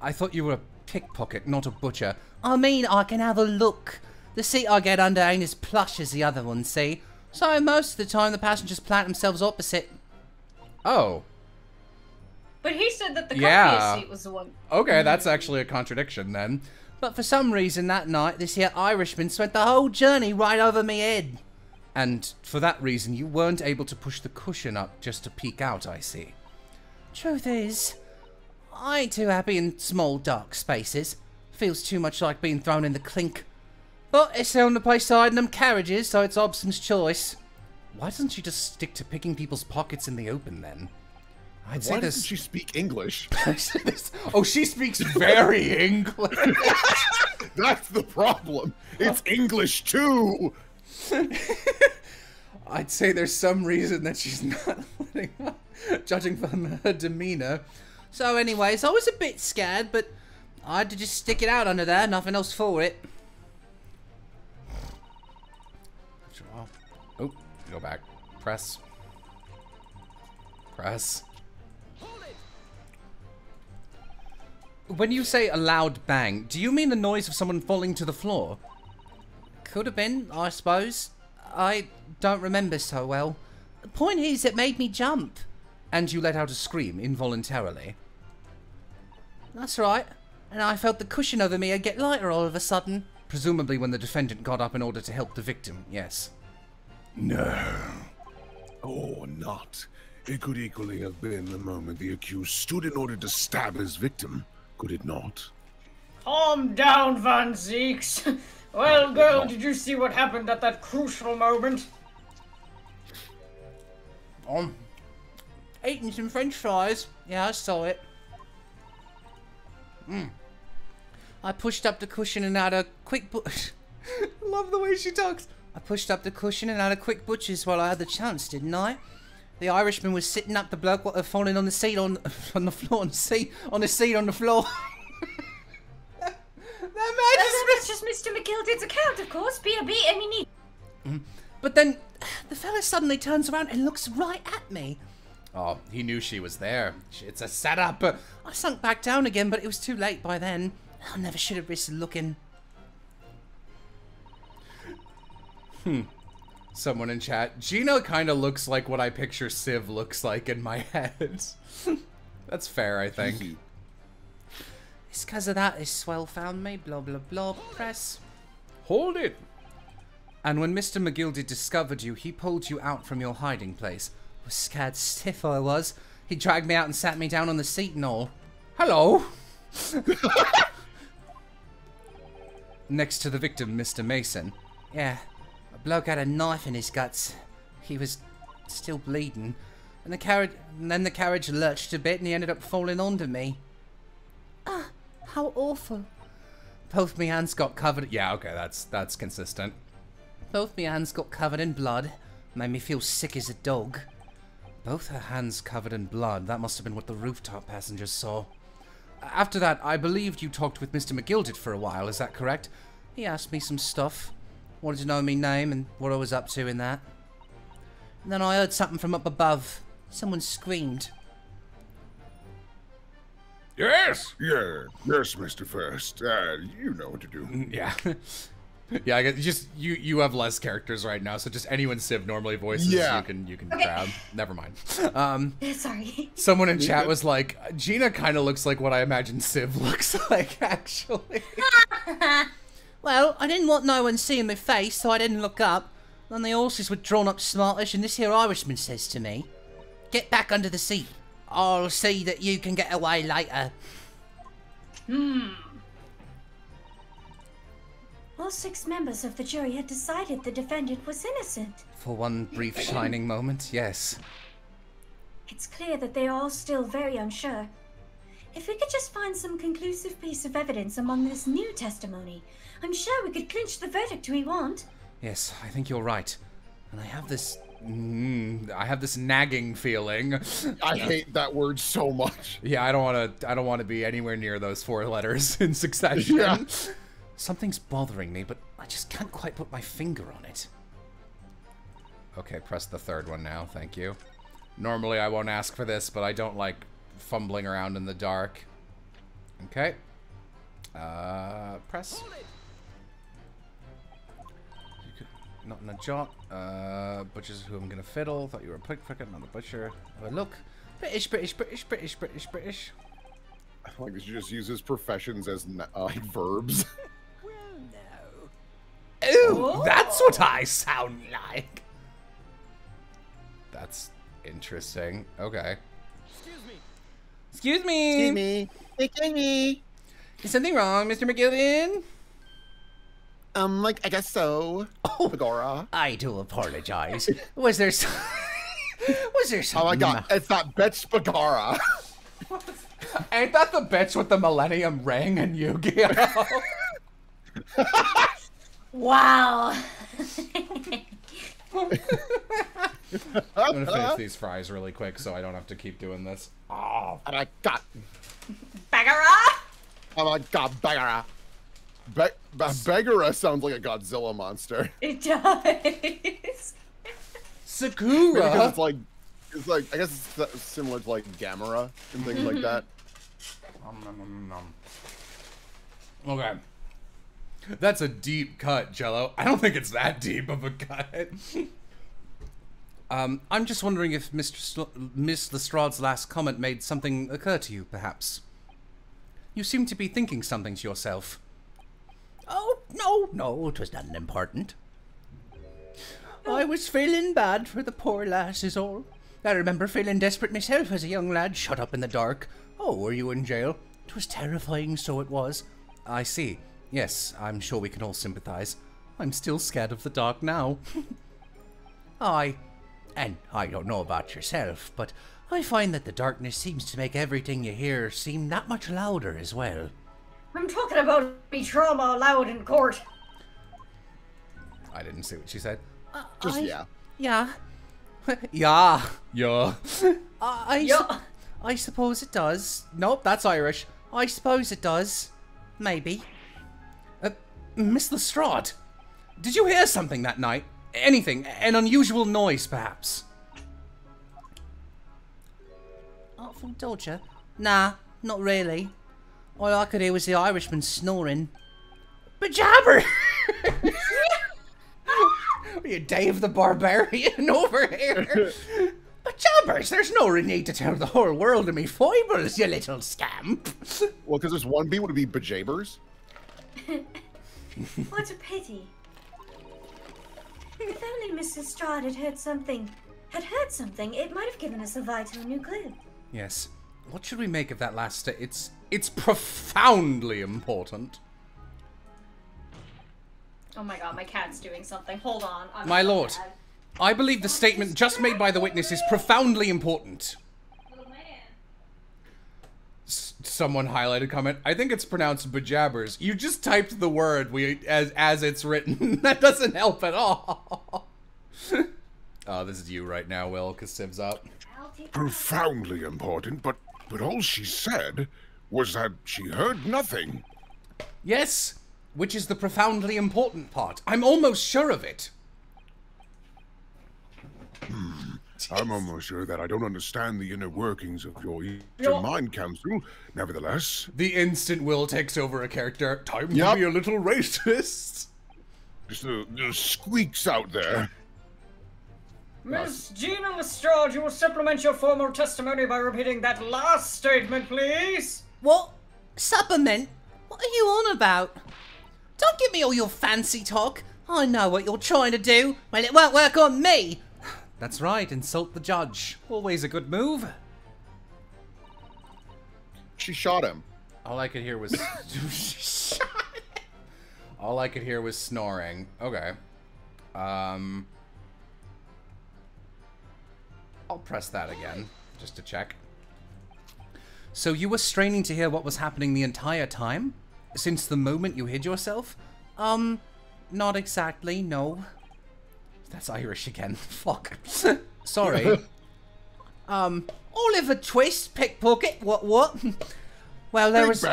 I thought you were a pickpocket, not a butcher. I mean, I can have a look. The seat I get under ain't as plush as the other one, see? So most of the time the passengers plant themselves opposite. Oh. But he said that the copier seat was the one. Okay, that's actually a contradiction then. But for some reason that night, this here Irishman spent the whole journey right over me head. And for that reason, you weren't able to push the cushion up just to peek out, I see. Truth is, I ain't too happy in small, dark spaces. Feels too much like being thrown in the clink. But it's on the place side and them carriages, so it's Hobson's choice. Why doesn't she just stick to picking people's pockets in the open, then? I'd say doesn't she speak English? Oh, she speaks very English. That's the problem. It's English, too. I'd say there's some reason that she's not letting up, judging from her demeanor. So anyways, I was a bit scared, but I had to just stick it out under there. Nothing else for it. Oh, go back. Press. Press. When you say a loud bang, do you mean the noise of someone falling to the floor? Could have been, I suppose. I don't remember so well. The point is, it made me jump. And you let out a scream involuntarily. That's right. And I felt the cushion over me get lighter all of a sudden. Presumably when the defendant got up in order to help the victim, yes. No. Or not. It could equally have been the moment the accused stood in order to stab his victim, could it not? Calm down, Van Zieks. Well, girl, did you see what happened at that crucial moment? Eating some french fries. Yeah, I saw it. I pushed up the cushion and had a quick butch. Love the way she talks. I pushed up the cushion and had a quick butchers while I had the chance, didn't I? The Irishman was sitting up, the bloke falling on the seat on the floor, on the seat, on the seat, on the floor. That's just Mr. McGilded's account, of course. B.O.B. I mean, but then the fella suddenly turns around and looks right at me. Oh, he knew she was there. It's a setup. I sunk back down again, but it was too late by then. I never should have risked looking. Someone in chat. Gina kind of looks like what I picture Civ looks like in my head. That's fair, I think. It's because of that this swell found me, blah, blah, blah, press. Hold it! And when Mr. McGilded discovered you, he pulled you out from your hiding place. I was scared stiff, I was. He dragged me out and sat me down on the seat and all. Hello! Next to the victim, Mr. Mason. Yeah. A bloke had a knife in his guts. He was still bleeding. And then the carriage lurched a bit and he ended up falling onto me. Ah, how awful. Both me hands got covered. Yeah, okay, that's consistent. Both me hands got covered in blood. Made me feel sick as a dog. Both her hands covered in blood. That must have been what the rooftop passengers saw. After that, I believed you talked with Mr. McGilded for a while, is that correct? He asked me some stuff. Wanted to know me name and what I was up to in that. And then I heard something from up above. Someone screamed. Yes! Yeah, yes, Mr. First. You know what to do. Yeah. Yeah, I guess just you have less characters right now, so just anyone Civ normally voices you can grab. Never mind. Sorry. Someone in chat was like, Gina kinda looks like what I imagine Civ looks like, actually. Well, I didn't want no one seeing my face, so I didn't look up. Then the horses were drawn up smartish, and this here Irishman says to me, "Get back under the seat. I'll see that you can get away later." All six members of the jury had decided the defendant was innocent. For one brief shining moment, yes. It's clear that they are all still very unsure. If we could just find some conclusive piece of evidence among this new testimony, I'm sure we could clinch the verdict we want. Yes, I think you're right. And I have this... I have this nagging feeling. I hate that word so much. Yeah, I don't want to be anywhere near those four letters in succession. Yeah. Something's bothering me, but I just can't quite put my finger on it. Okay, press the third one now, thank you. Normally I won't ask for this, but I don't like fumbling around in the dark. Okay. Press. Not in a jot. Butchers who I'm gonna fiddle. Thought you were a pick cricket, not a butcher. Have a look. British. I feel like they should just use his professions as verbs. Well, no. Ooh, that's what I sound like. That's interesting. Okay. Excuse me. Is something wrong, Mr. McGillian? I guess so. Oh, Agora. I do apologize. Was there some... Was there some... Oh my god, it's that bitch Bagara. Ain't that the bitch with the Millennium Ring and Yu-Gi-Oh? Wow. I'm gonna finish these fries really quick so I don't have to keep doing this. Oh, my god. Bagara? Oh my god, Bagara. Bagara sounds like a Godzilla monster. It does. Sakura. It's like I guess it's similar to like Gamera and things like that. Okay, that's a deep cut, Jello. I don't think it's that deep of a cut. I'm just wondering if Miss Lestrade's last comment made something occur to you, perhaps. You seem to be thinking something to yourself. Oh, no, it was nothing important. I was feeling bad for the poor lass is all. I remember feeling desperate myself as a young lad shut up in the dark. Oh, were you in jail? 'Twas terrifying, so it was. I see. Yes, I'm sure we can all sympathize. I'm still scared of the dark now. Aye. And I don't know about yourself, but I find that the darkness seems to make everything you hear seem that much louder as well. I'm talking about me trauma allowed in court. I didn't see what she said. I suppose it does. Nope, that's Irish. I suppose it does. Maybe. Miss Lestrade, did you hear something that night? Anything? An unusual noise, perhaps? Artful dodger? Nah, not really. All I could hear was the Irishman snoring. Bajabber! Are you Dave the Barbarian over here? Bajabbers, there's no need to tell the whole world of me foibles, you little scamp. Well, because there's one B, would it be Bajabbers? What a pity. If only Miss Lestrade had heard something, it might have given us a vital new clue. Yes. What should we make of that last statement? It's profoundly important. Oh my god, my cat's doing something. Hold on. My lord, I believe the statement just made by the witness is profoundly important. Little man. Someone highlighted comment. I think it's pronounced bajabbers. You just typed the word as it's written. That doesn't help at all. Oh, this is you right now, Will, because Siv's up. Profoundly important, but all she said was that she heard nothing. Yes, which is the profoundly important part. I'm almost sure of it. I'm almost sure that I don't understand the inner workings of your mind, Council. Nevertheless... The instant Will takes over a character, time to be a little racist. Just the squeaks out there. Miss Gina Lestrade, you will supplement your formal testimony by repeating that last statement, please. What? Supplement? What are you on about? Don't give me all your fancy talk. I know what you're trying to do. Well, it won't work on me. That's right, insult the judge. Always a good move. She shot him. All I could hear was... All I could hear was snoring. Okay. I'll press that again, just to check. So you were straining to hear what was happening the entire time? Since the moment you hid yourself? Not exactly, no. That's Irish again, fuck. Sorry. Oliver Twist, pickpocket, what? Well, there was... Big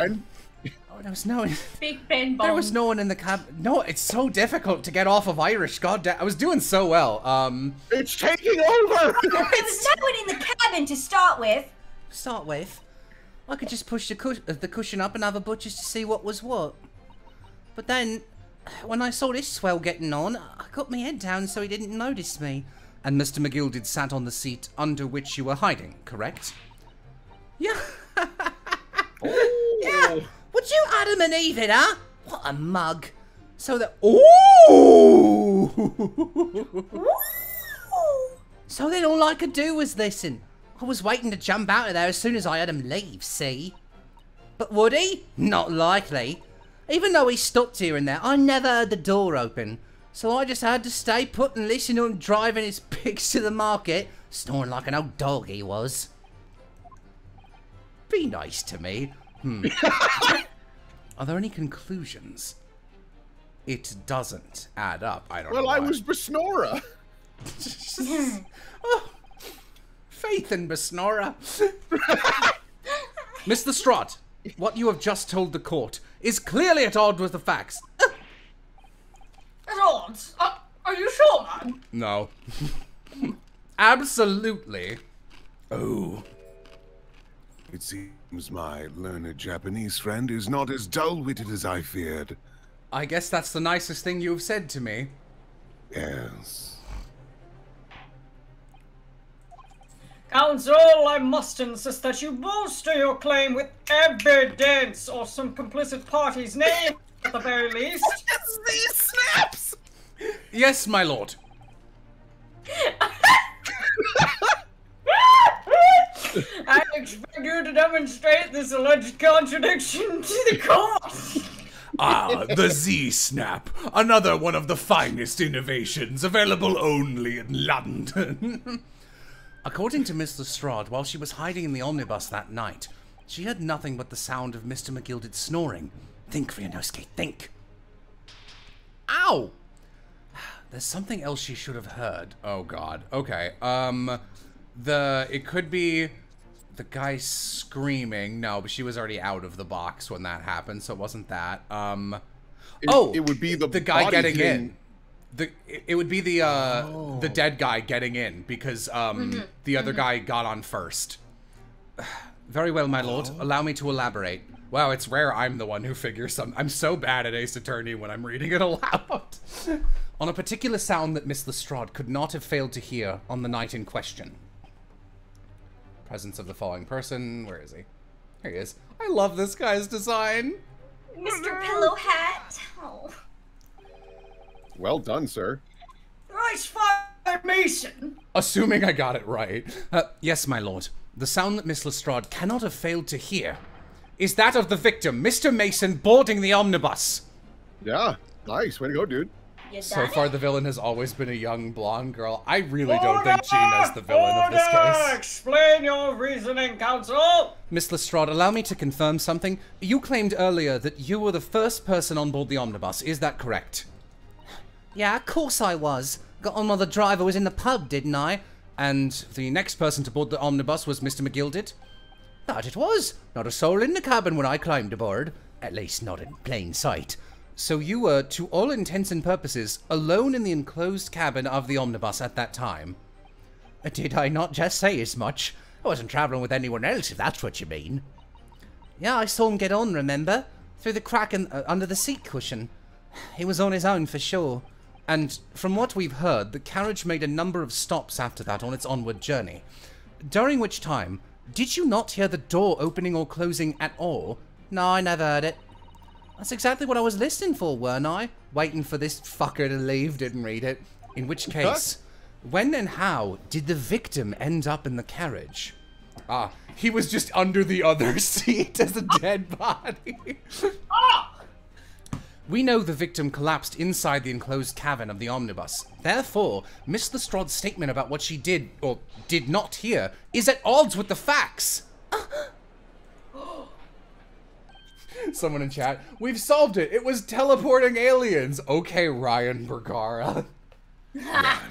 Ben. Oh, there was no one... Big Ben bomb. There was no one in the cab... No, it's so difficult to get off of Irish, goddamn. I was doing so well, It's taking over! There was no one in the cabin to start with. I could just push the cushion up and have a butcher's to see what was what. But then... When I saw this swell getting on, I got my head down so he didn't notice me. And Mr. McGilded sat on the seat under which you were hiding, correct? Yeah. Yeah. Would you Adam and Eve it, huh? What a mug. So that. Ooh. So then all I could do was listen. I was waiting to jump out of there as soon as I had him leave, see? But would he? Not likely. Even though he stopped here and there, I never heard the door open. So I just had to stay put and listen to him driving his pigs to the market, snoring like an old dog he was. Be nice to me. Are there any conclusions? It doesn't add up. I don't know. Well, I was Besnora. Oh, faith in Besnora. Mr. Strud, what you have just told the court is clearly at odds with the facts. At odds? Are you sure, man? No. Absolutely. Oh. It seems my learned Japanese friend is not as dull-witted as I feared. I guess that's the nicest thing you've said to me. Yes. Counsel, I must insist that you bolster your claim with evidence or some complicit party's name, at the very least. What is these snaps? Yes, my lord. I expect you to demonstrate this alleged contradiction to the court. Ah, the Z-Snap. Another one of the finest innovations, available only in London. According to Miss Lestrade, while she was hiding in the omnibus that night, she heard nothing but the sound of Mr. McGilded snoring. Think, Ryunosuke, think. Ow! There's something else she should have heard. Oh, God. Okay, it could be the guy screaming. No, but she was already out of the box when that happened, so it wasn't that. It would be the guy getting in. It would be the dead guy getting in because the other guy got on first. Very well, my lord. Allow me to elaborate. Wow, it's rare I'm the one who figures some. I'm so bad at Ace Attorney when I'm reading it aloud. On a particular sound that Miss Lestrade could not have failed to hear on the night in question. Presence of the following person. Where is he? Here he is. I love this guy's design. Mr. Pillow Hat. Oh. Well done, sir. Nice Mason. Assuming I got it right. Yes, my lord. The sound that Miss Lestrade cannot have failed to hear is that of the victim, Mr. Mason, boarding the omnibus. Yeah, nice. Way to go, dude. So far, the villain has always been a young blonde girl. I really don't think Gina's the villain of this case. Explain your reasoning, counsel! Miss Lestrade, allow me to confirm something. You claimed earlier that you were the first person on board the omnibus. Is that correct? Yeah, of course I was. Got on while the driver was in the pub, didn't I? And the next person to board the omnibus was Mr. McGilded? That it was. Not a soul in the cabin when I climbed aboard. At least not in plain sight. So you were, to all intents and purposes, alone in the enclosed cabin of the omnibus at that time. Did I not just say as much? I wasn't traveling with anyone else, if that's what you mean. Yeah, I saw him get on, remember? Through the crack in, under the seat cushion. He was on his own, for sure. And from what we've heard, the carriage made a number of stops after that on its onward journey. During which time, did you not hear the door opening or closing at all? No, I never heard it. That's exactly what I was listening for, weren't I? Waiting for this fucker to leave, didn't read it. In which case, when and how did the victim end up in the carriage? Ah, he was just under the other seat as a dead body. We know the victim collapsed inside the enclosed cabin of the omnibus. Therefore, Miss Lestrade's statement about what she did, or did not hear, is at odds with the facts. Someone in chat, we've solved it. It was teleporting aliens. Okay, Ryan Bergara. Yes.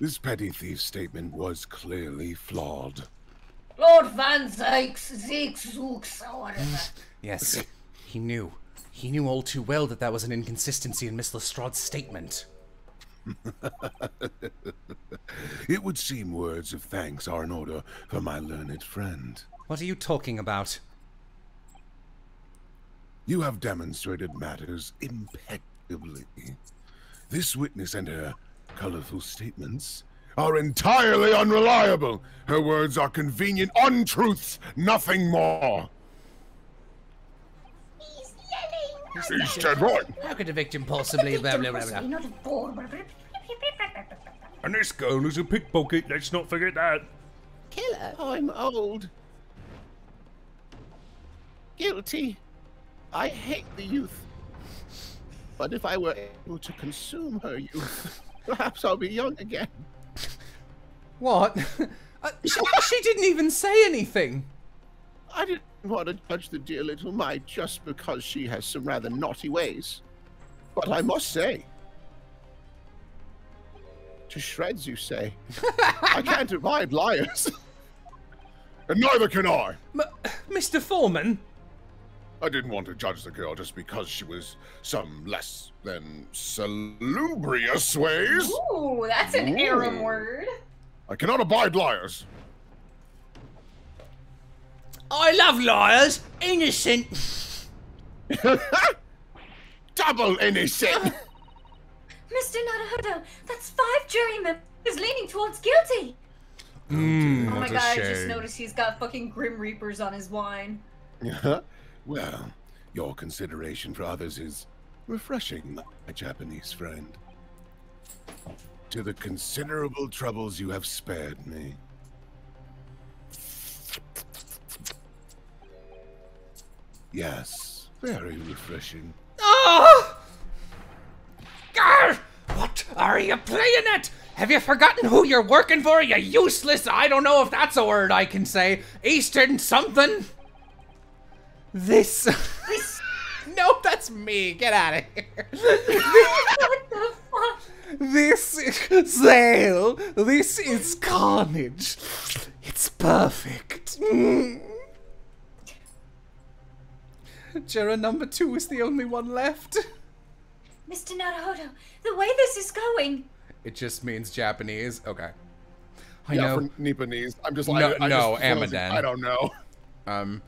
This petty thief's statement was clearly flawed. Lord Van Zieks, or whatever. Yes, he knew. He knew all too well that there was an inconsistency in Miss Lestrade's statement. It would seem words of thanks are in order for my learned friend. What are you talking about? You have demonstrated matters impeccably. This witness and her colorful statements are entirely unreliable. Her words are convenient untruths, nothing more. He's yelling. He's dead right. How could a victim possibly... And this girl is a pickpocket, let's not forget that. Killer. I'm old. Guilty. I hate the youth. But if I were able to consume her youth, perhaps I'll be young again. What? She didn't even say anything. I didn't want to judge the dear little mite just because she has some rather naughty ways. But I must say, to shreds, you say. I can't abide liars. And neither can I. Mr. Foreman? I didn't want to judge the girl just because she was some less than salubrious ways. Ooh, that's an Aram word. I cannot abide liars. I love liars. Innocent. Double innocent. Mr. Naruhodo, that's 5 jury members leaning towards guilty. Oh my god, I just noticed he's got fucking Grim Reapers on his wine. Well, your consideration for others is refreshing, my Japanese friend. To the considerable troubles you have spared me. Yes, very refreshing. Oh! Grr! What are you playing at? Have you forgotten who you're working for, you useless, I don't know if that's a word I can say, Eastern something? This. Nope, that's me. Get out of here. What the fuck? This is Zale. This is carnage. It's perfect. Jera number 2 is the only one left. Mr. Naruhodo, the way this is going. It just means Japanese. Okay. I know. For Nipponese. I'm just like, Amadan. I don't know.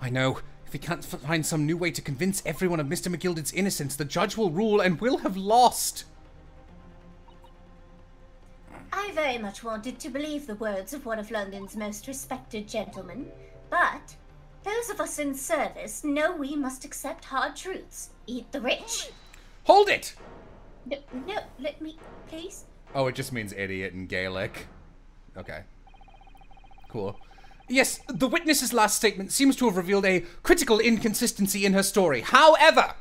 I know. If he can't find some new way to convince everyone of Mr. McGilded's innocence, the judge will rule and we'll have lost. I very much wanted to believe the words of one of London's most respected gentlemen, but those of us in service know we must accept hard truths. Eat the rich. Hold it! No, let me, please. Oh, it just means idiot in Gaelic. Okay. Cool. Yes, the witness's last statement seems to have revealed a critical inconsistency in her story. However,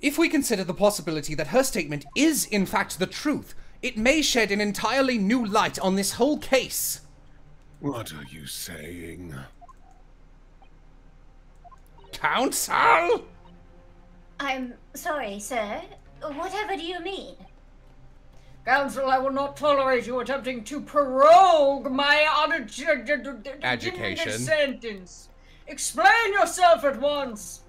if we consider the possibility that her statement is, in fact, the truth, it may shed an entirely new light on this whole case. What are you saying? Counsel? I'm sorry, sir. Whatever do you mean? Counsel, I will not tolerate you attempting to prorogue my education sentence. Explain yourself at once.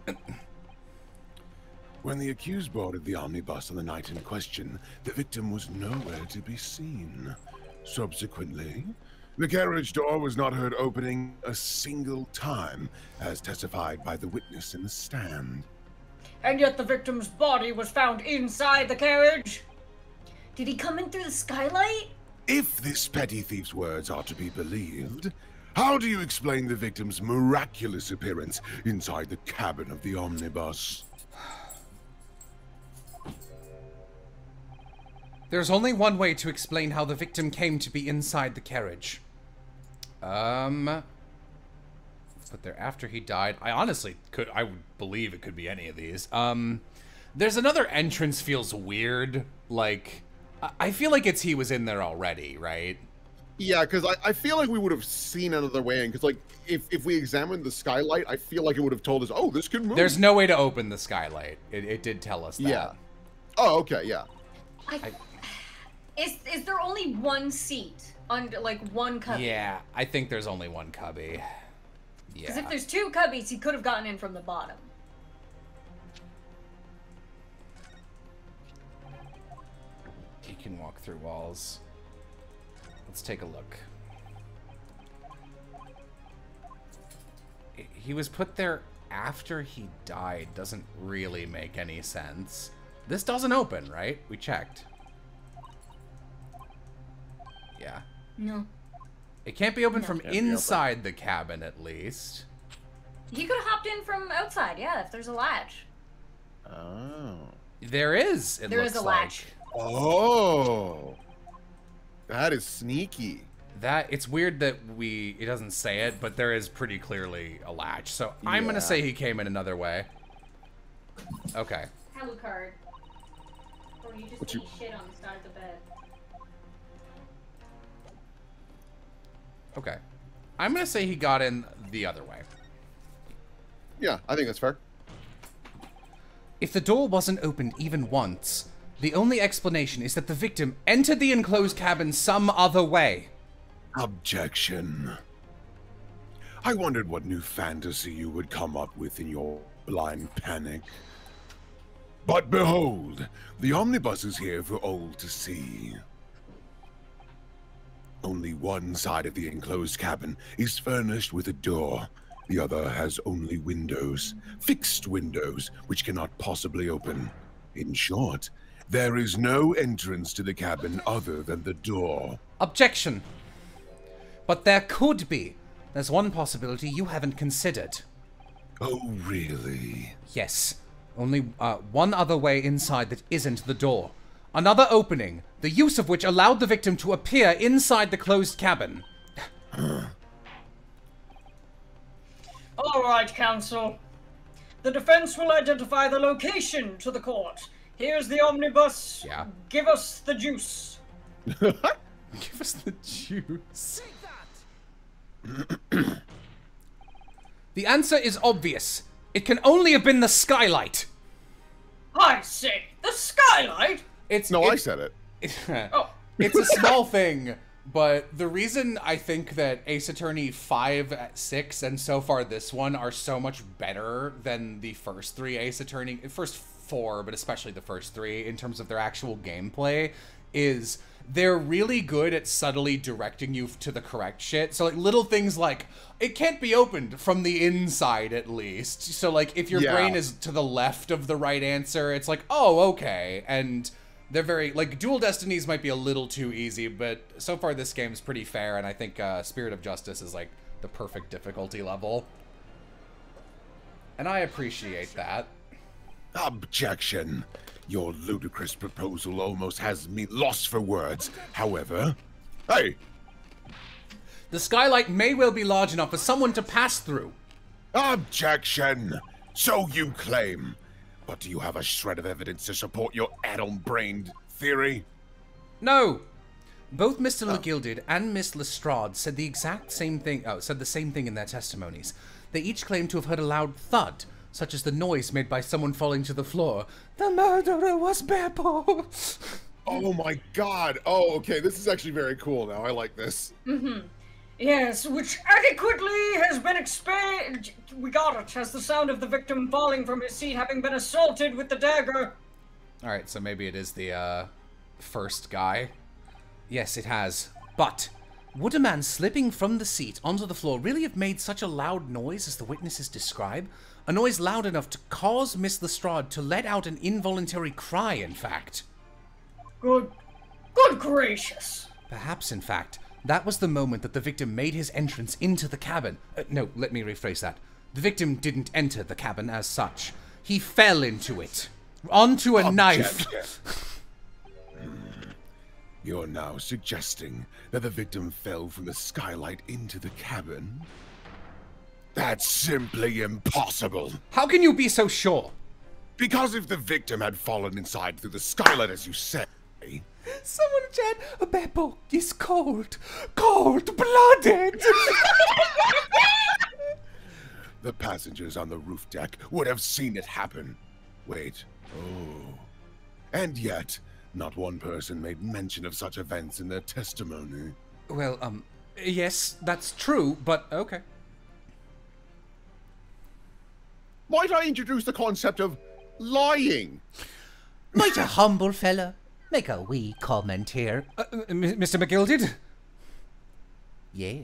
When the accused boarded the omnibus on the night in question, the victim was nowhere to be seen. Subsequently, the carriage door was not heard opening a single time, as testified by the witness in the stand. And yet the victim's body was found inside the carriage? Did he come in through the skylight? If this petty thief's words are to be believed, how do you explain the victim's miraculous appearance inside the cabin of the omnibus? There's only one way to explain how the victim came to be inside the carriage. But there after he died. I honestly could, I would believe it could be any of these. There's another entrance feels weird. Like, I feel like he was in there already, right? Yeah, because I feel like we would have seen another way in. Because, like, if we examined the skylight, I feel like it would have told us, oh, this could move. There's no way to open the skylight. It did tell us that. Yeah. Oh, okay, yeah. Is there only one seat? Under, like, one cubby? Yeah, I think there's only one cubby. Because if there's 2 cubbies, he could have gotten in from the bottom. He can walk through walls. Let's take a look. He was put there after he died. Doesn't really make any sense. This doesn't open, right? We checked. Yeah. No. It can't be opened from inside the cabin, at least. He could have hopped in from outside, yeah, if there's a latch. Oh. There is, it looks like. There is a latch. Oh. That is sneaky. It's weird that it doesn't say it, but there is pretty clearly a latch. So I'm going to say he came in another way. Okay. Card. Or you just eat shit on the side of the bed. Okay. I'm going to say he got in the other way. Yeah, I think that's fair. If the door wasn't opened even once, the only explanation is that the victim entered the enclosed cabin some other way. Objection. I wondered what new fantasy you would come up with in your blind panic. But behold, the omnibus is here for all to see. Only one side of the enclosed cabin is furnished with a door. The other has only windows, fixed windows, which cannot possibly open. In short, there is no entrance to the cabin other than the door. Objection. But there could be. There's one possibility you haven't considered. Oh, really? Yes. Only one other way inside that isn't the door. Another opening, the use of which allowed the victim to appear inside the closed cabin. All right, counsel. The defense will identify the location to the court. Here's the omnibus. Yeah. Give us the juice. Give us the juice. Take that. The answer is obvious. It can only have been the skylight. I see. The skylight? No, I said it. Oh. It's a small thing, but the reason I think that Ace Attorney 5, 6, and so far this one are so much better than the first three Ace Attorney, first four, but especially the first three, in terms of their actual gameplay, is they're really good at subtly directing you to the correct shit. So, like, little things like, it can't be opened from the inside, at least. So, like, if your brain is to the left of the right answer, it's like, oh, okay. And they're very, like, Dual Destinies might be a little too easy, but so far this game's pretty fair, and I think Spirit of Justice is, like, the perfect difficulty level. And I appreciate that. Objection. Your ludicrous proposal almost has me lost for words. However, hey! The skylight may well be large enough for someone to pass through. Objection! So you claim. But do you have a shred of evidence to support your atom-brained theory? No. Both Mr. McGilded and Miss Lestrade said the exact same thing, in their testimonies. They each claimed to have heard a loud thud, such as the noise made by someone falling to the floor. The murderer was Bepple. Oh my god. Oh, okay, this is actually very cool now. I like this. Mm-hmm. Yes, which adequately has been explained. We got it. As the sound of the victim falling from his seat having been assaulted with the dagger. All right, so maybe it is the first guy. Yes, it has. But would a man slipping from the seat onto the floor really have made such a loud noise as the witnesses describe? A noise loud enough to cause Miss Lestrade to let out an involuntary cry, in fact. Good gracious. Perhaps, in fact, that was the moment that the victim made his entrance into the cabin. No, let me rephrase that. The victim didn't enter the cabin as such. He fell into it. Onto a knife. You're now suggesting that the victim fell from the skylight into the cabin? That's simply impossible. How can you be so sure? Because if the victim had fallen inside through the skylight, as you say... Someone said, Beppo is cold. Cold-blooded. The passengers on the roof deck would have seen it happen. Wait. Oh. And yet, not one person made mention of such events in their testimony. Well, yes, that's true, but okay. Might I introduce the concept of lying? Might a humble fella make a wee comment here? Mr. McGilded? Yeah.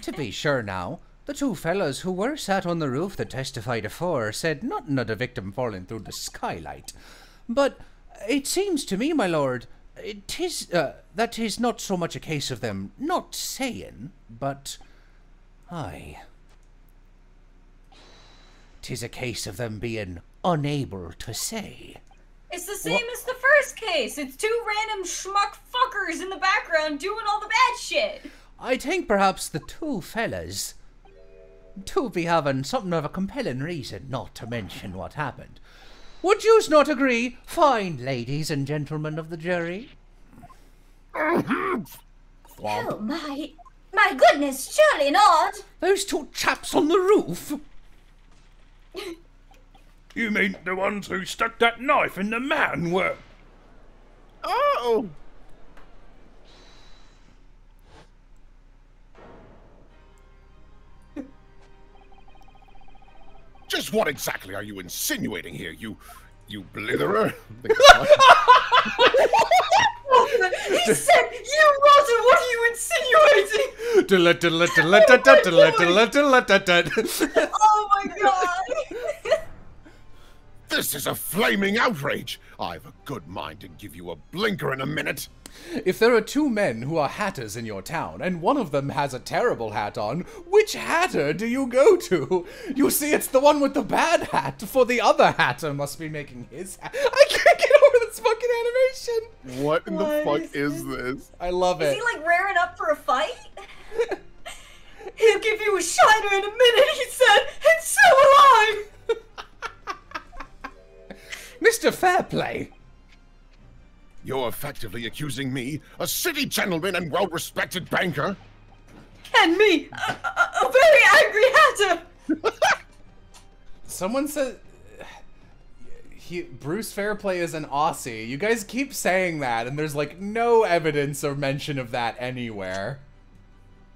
To be sure now, the two fellows who were sat on the roof that testified afore said nothing of the victim falling through the skylight. But it seems to me, my lord, that is not so much a case of them not saying, but... Aye. 'Tis a case of them being unable to say. It's the same as the first case. It's two random schmuck fuckers in the background doing all the bad shit. I think perhaps the two fellas to be having something of a compelling reason not to mention what happened. Would yous not agree, fine ladies and gentlemen of the jury? Oh, my goodness, surely not! Those two chaps on the roof? You mean the ones who stuck that knife in the man were... Oh! Just what exactly are you insinuating here, you blitherer? He said, you rotten, what are you insinuating? Oh my god! This is a flaming outrage! I've a good mind to give you a blinker in a minute. If there are two men who are hatters in your town, and one of them has a terrible hat on, which hatter do you go to? You see, it's the one with the bad hat, for the other hatter must be making his hat. I can't get over this fucking animation! What in the fuck is this? I love it. Is he, like, rearing up for a fight? He'll give you a shiner in a minute, he said, and so will I! Mr. Fairplay! You're effectively accusing me, a city gentleman and well-respected banker. And me, a very angry hatter. Someone said, Bruce Fairplay is an Aussie. You guys keep saying that, and there's like no evidence or mention of that anywhere.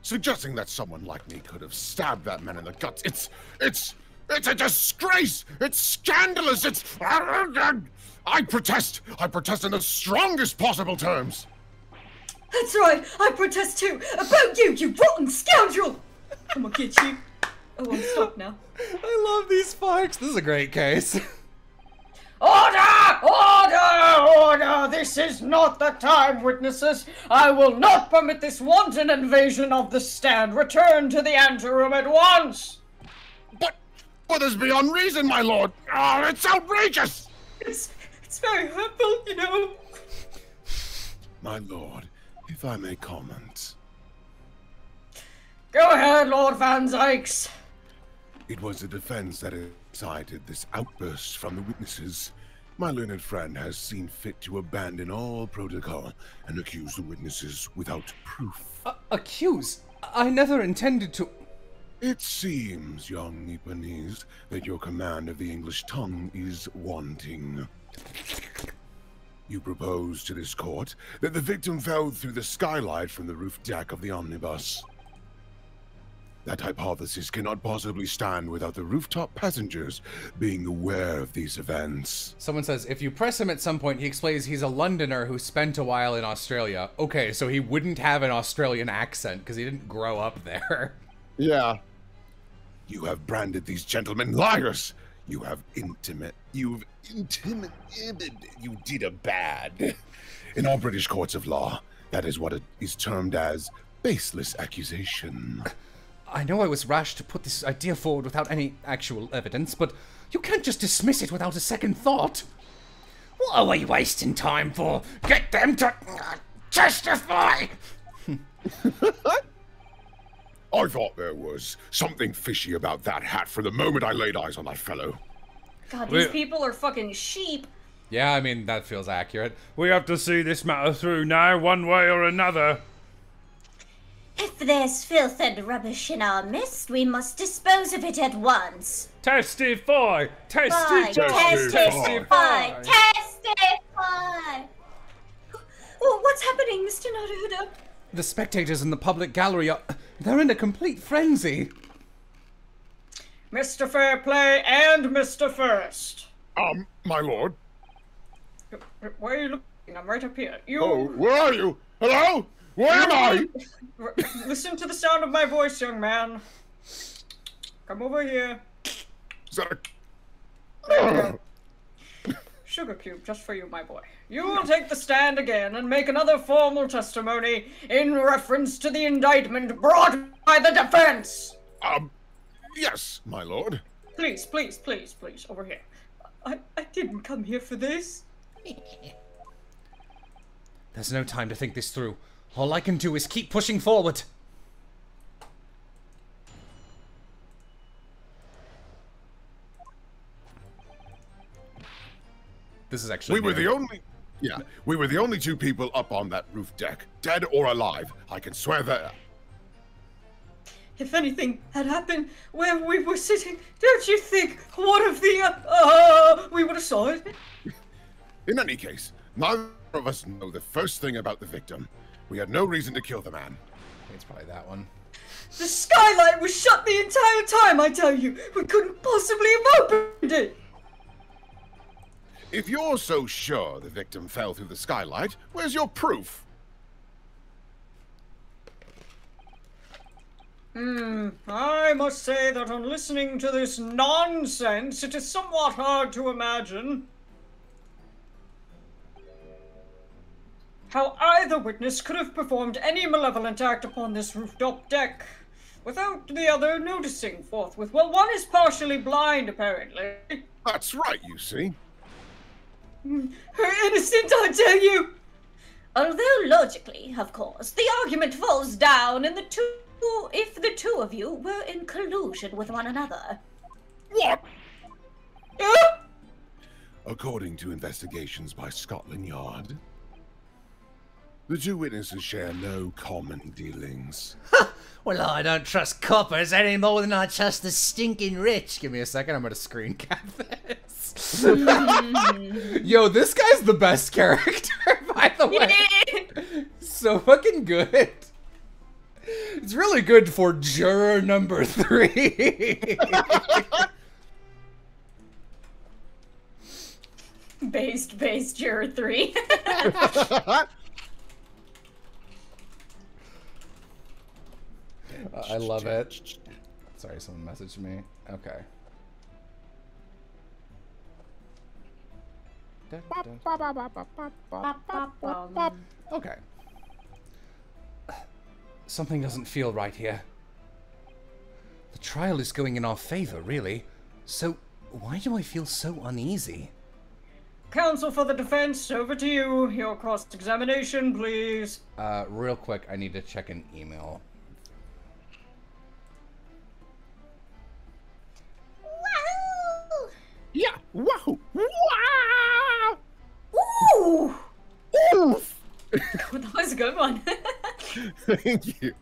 Suggesting that someone like me could have stabbed that man in the guts. It's a disgrace. It's scandalous. It's... I protest! I protest in the strongest possible terms! That's right! I protest too! About you, you rotten scoundrel! I'm gonna get you. Oh, I'm stuck now. I love these fucks! This is a great case. Order! Order! Order! This is not the time, witnesses! I will not permit this wanton invasion of the stand! Return to the anteroom at once! But it's beyond reason, my lord! Oh, it's outrageous! It's very hurtful, you know. My lord, if I may comment. Go ahead, Lord Van Zieks. It was the defense that incited this outburst from the witnesses. My learned friend has seen fit to abandon all protocol and accuse the witnesses without proof. Accuse? I never intended to... It seems, young Nipponese, that your command of the English tongue is wanting. You propose to this court that the victim fell through the skylight from the roof deck of the omnibus. That hypothesis cannot possibly stand without the rooftop passengers being aware of these events. Someone says, if you press him at some point, he explains he's a Londoner who spent a while in Australia. Okay, so he wouldn't have an Australian accent because he didn't grow up there. Yeah. You have branded these gentlemen liars. You did a bad. In all British courts of law, that is what it is termed as baseless accusation. I know I was rash to put this idea forward without any actual evidence, but you can't just dismiss it without a second thought. What are we wasting time for? Get them to testify! I thought there was something fishy about that hat for the moment I laid eyes on that fellow. God, these people are fucking sheep. Yeah, I mean, that feels accurate. We have to see this matter through now, one way or another. If there's filth and rubbish in our midst, we must dispose of it at once. Testify! Testify! Testify! Testify! Oh, what's happening, Mr. Naruhodo? The spectators in the public gallery are... They're in a complete frenzy. Mr. Fairplay and Mr. First. My lord? Where are you looking? I'm right up here. You... Oh, where are you? Hello? Where am I? Listen to the sound of my voice, young man. Come over here. Is that a... Sugar cube, just for you, my boy. You will take the stand again and make another formal testimony in reference to the indictment brought by the defense. Yes, my lord. Please, please, please, please, over here. I didn't come here for this. There's no time to think this through. All I can do is keep pushing forward. This is actually. We were the only. Yeah, we were the only two people up on that roof deck, dead or alive. I can swear that. If anything had happened where we were sitting, don't you think one of the we would have saw it? In any case, neither of us know the first thing about the victim. We had no reason to kill the man. It's probably that one. The skylight was shut the entire time, I tell you. We couldn't possibly have opened it. If you're so sure the victim fell through the skylight, where's your proof? I must say that on listening to this nonsense, it is somewhat hard to imagine how either witness could have performed any malevolent act upon this rooftop deck without the other noticing forthwith. Well, one is partially blind, apparently. That's right, you see. Her innocent, I tell you! Although logically, of course, the argument falls down and the two... if the two of you were in collusion with one another. What? Yeah? According to investigations by Scotland Yard, the two witnesses share no common dealings. Well, I don't trust coppers any more than I trust the stinking rich. Give me a second, I'm gonna screen cap this. Yo, this guy's the best character, by the way. So fucking good. It's really good for juror number 3. Based juror 3. I love it. Sorry, someone messaged me. Okay. Okay. Something doesn't feel right here. The trial is going in our favor, really. So, why do I feel so uneasy? Counsel for the defense, over to you. Your cross-examination, please. Real quick, I need to check an email. Wow! Yeah, wow! Wow! Ooh! Oof! That was a good one. Thank you.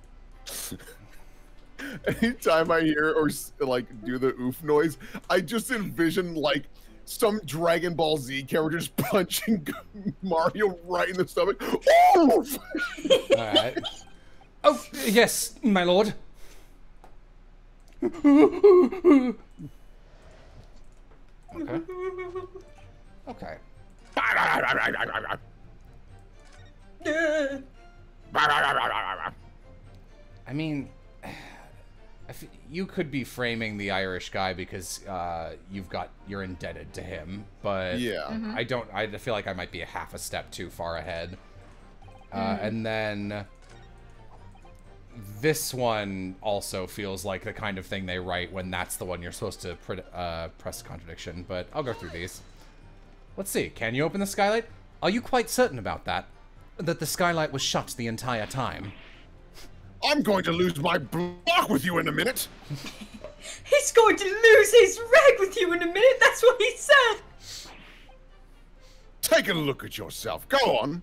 Anytime I hear or like do the oof noise, I just envision like some Dragon Ball Z characters punching Mario right in the stomach. Oof! All right. Oh yes, my lord. Okay. Okay. I mean, if you could be framing the Irish guy because you're indebted to him, but yeah, I feel like I might be half a step too far ahead. And then this one also feels like the kind of thing they write when that's the one you're supposed to press contradiction. But I'll go through these. Let's see. Can you open the skylight? Are you quite certain about that? That the skylight was shut the entire time. I'm going to lose my block with you in a minute. He's going to lose his rag with you in a minute. That's what he said. Take a look at yourself. Go on.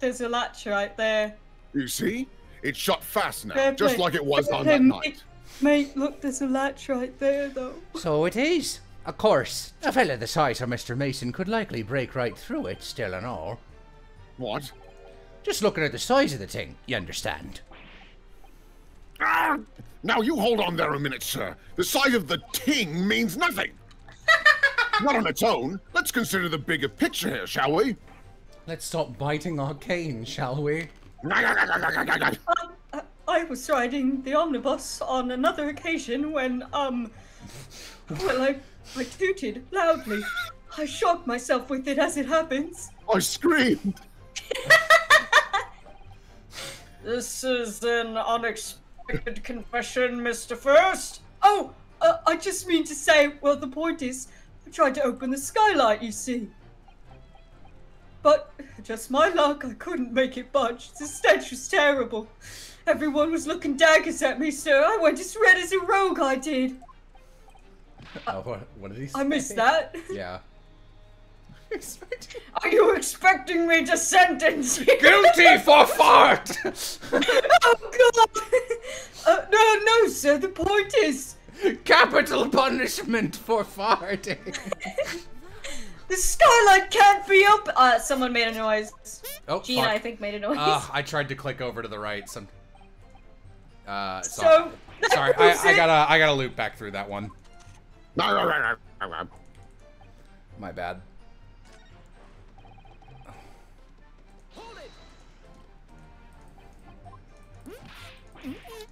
There's a latch right there. You see? It's shut fast now, just like it was on that night. Mate, look, there's a latch right there, though. So it is. Of course, a fella the size of Mr. Mason could likely break right through it, still and all. What? Just looking at the size of the thing, you understand. Now you hold on there a minute, sir. The size of the ting means nothing. Not on its own. Let's consider the bigger picture here, shall we? Let's stop biting our cane, shall we? I was riding the omnibus on another occasion when, well, I tooted loudly. I shocked myself with it as it happens. I screamed. This is an unexpected confession, Mr. First. Oh, I just mean to say, well, the point is, I tried to open the skylight, you see. But just my luck, I couldn't make it budge. The stench was terrible. Everyone was looking daggers at me, sir. I went as red as a rogue, I did. Oh, what did he say? I missed that. Yeah. expecting? Are you expecting me to sentence you? Guilty for fart! Oh God! No, sir, the point is... Capital punishment for farting. The skylight can't be up. Someone made a noise. Oh, Gina, fuck. I think, made a noise. I tried to click over to the right. Sorry. I gotta loop back through that one. My bad.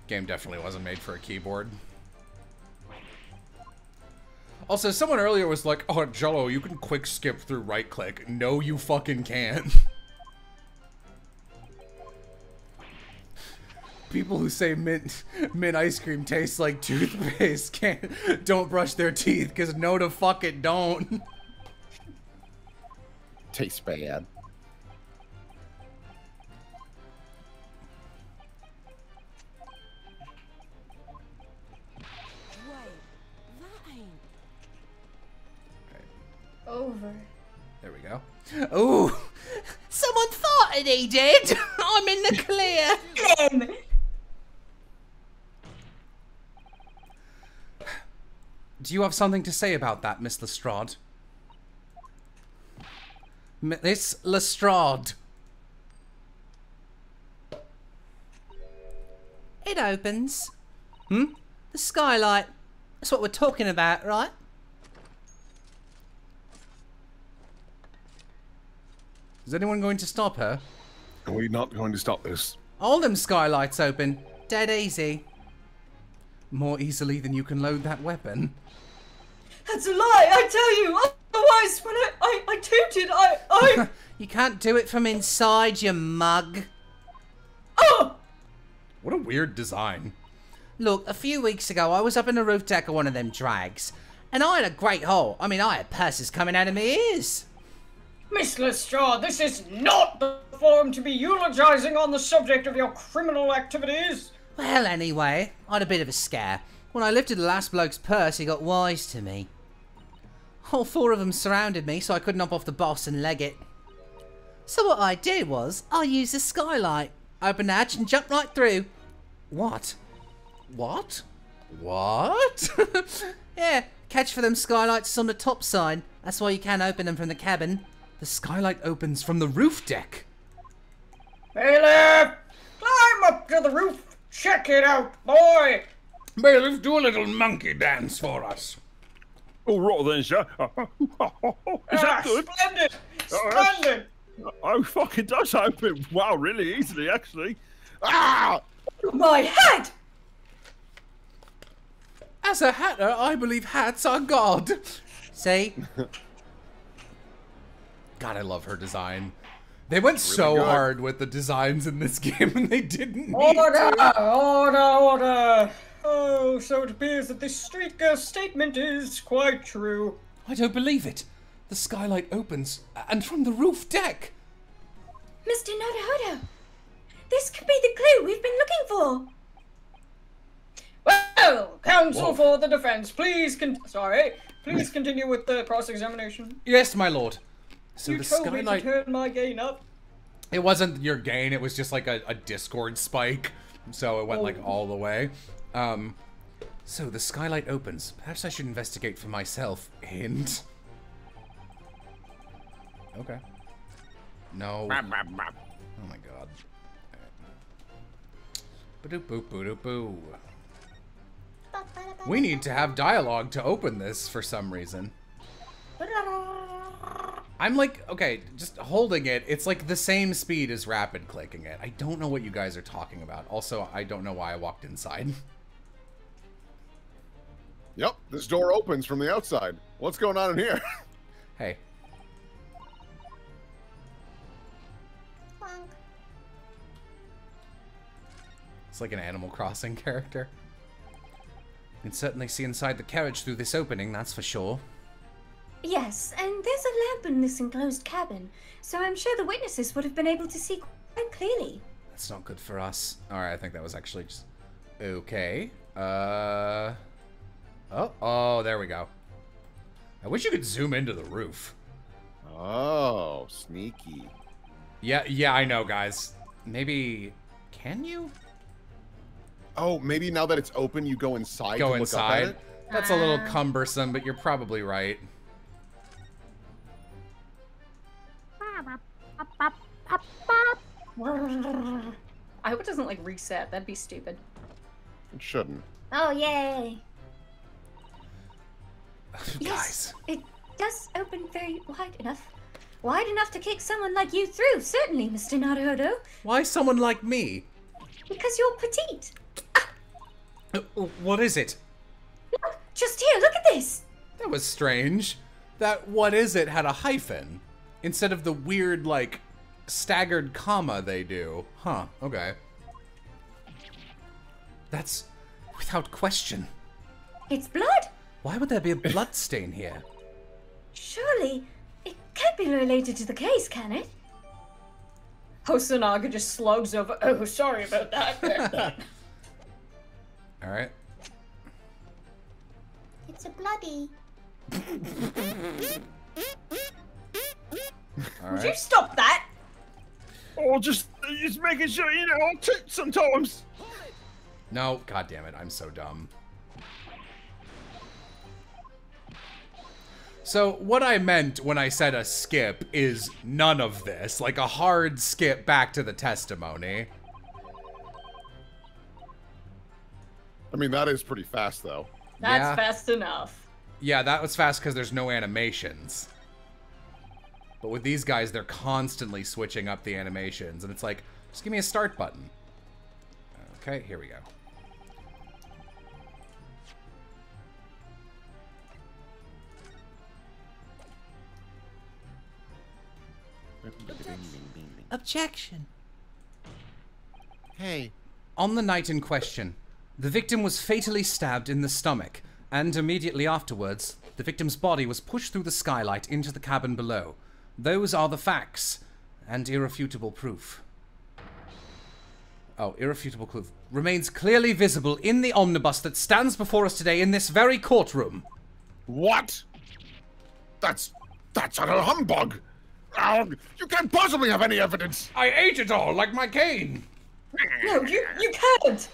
Game definitely wasn't made for a keyboard. Also, someone earlier was like, oh, Jello, you can quick skip through right click. No, you fucking can't. People who say mint ice cream tastes like toothpaste don't brush their teeth, because no to fuck it don't. Tastes bad. Over. There we go. Oh, someone farted, he did. I'm in the clear. Do you have something to say about that, Miss Lestrade? Miss Lestrade. It opens. Hmm? The skylight. That's what we're talking about, right? Is anyone going to stop her? We're not going to stop this. All them skylights open. Dead easy. More easily than you can load that weapon. That's a lie, I tell you. Otherwise, when I tooted, I... You can't do it from inside, you mug. Oh! What a weird design. Look, a few weeks ago, I was up in the roof deck of one of them drags. And I had a great hole. I mean, I had purses coming out of my ears. Miss Lestrade, this is not the forum to be eulogizing on the subject of your criminal activities. Well, anyway, I had a bit of a scare. When I lifted the last bloke's purse, he got wise to me. All four of them surrounded me, so I couldn't hop off the boss and leg it. So what I did was, I used the skylight, opened the hatch and jumped right through. What? Yeah, catch for them skylights is on the top side. That's why you can't open them from the cabin. The skylight opens from the roof deck. Bailiff! Climb up to the roof! Check it out, boy! Bailiff, do a little monkey dance for us. All right then, sir. Is that good? Splendid! Splendid! Oh, fuck, it does open. Wow, really easily, actually. Ah! My head! As a hatter, I believe hats are God. See? God, I love her design. They went so hard with the designs in this game, and they didn't need to. Order! Oh, so it appears that this street girl's statement is quite true. I don't believe it. The skylight opens, and from the roof deck. Mr. Naruhodo, this could be the clue we've been looking for. Well, counsel for the defense, please continue with the cross-examination. Yes, my lord. So you told me to turn my gain up. It wasn't your gain, it was just like a Discord spike. So it went like all the way. So the skylight opens. Perhaps I should investigate for myself. Hint. Okay. No. Oh my god. Ba-doop-boop-boop-boo. We need to have dialogue to open this for some reason. I'm like, okay, just holding it, it's like the same speed as rapid clicking it. I don't know what you guys are talking about. Also, I don't know why I walked inside. Yep, this door opens from the outside. What's going on in here? Hey. It's like an Animal Crossing character. You can certainly see inside the carriage through this opening, that's for sure. Yes, and there's a lamp in this enclosed cabin, so I'm sure the witnesses would have been able to see quite clearly. That's not good for us. Alright, I think that was actually just... Okay. Oh, there we go. I wish you could zoom into the roof. Oh, sneaky. Yeah, I know, guys. Maybe, can you? Oh, maybe now that it's open, you go inside to look up at it? That's a little cumbersome, but you're probably right. I hope it doesn't, like, reset. That'd be stupid. It shouldn't. Oh, yay. Yes, guys. It does open very wide enough. Wide enough to kick someone like you through, certainly, Mr. Naruhodo. Why someone like me? Because you're petite. What is it? Look, just here, look at this. That was strange. That what is it had a hyphen instead of the weird, like, staggered comma they do. Huh, okay. That's without question. It's blood. Why would there be a blood stain here? Surely it can't be related to the case, can it? Hosonaga just slugs over. Oh, sorry about that. All right. It's a bloody. All right. Would you stop that? Oh, just making sure, you know, I'll tip sometimes. No, God damn it, I'm so dumb. So what I meant when I said a skip is none of this, like a hard skip back to the testimony. I mean, that is pretty fast, though. That's fast enough. Yeah, that was fast because there's no animations. But with these guys, they're constantly switching up the animations, and it's like, just give me a start button. Okay, here we go. Objection. Hey. On the night in question, the victim was fatally stabbed in the stomach, and immediately afterwards, the victim's body was pushed through the skylight into the cabin below. Those are the facts, and irrefutable proof. Oh, irrefutable proof. Remains clearly visible in the omnibus that stands before us today in this very courtroom. What? That's utter humbug. You can't possibly have any evidence. I ate it all, like my cane. No, you can't.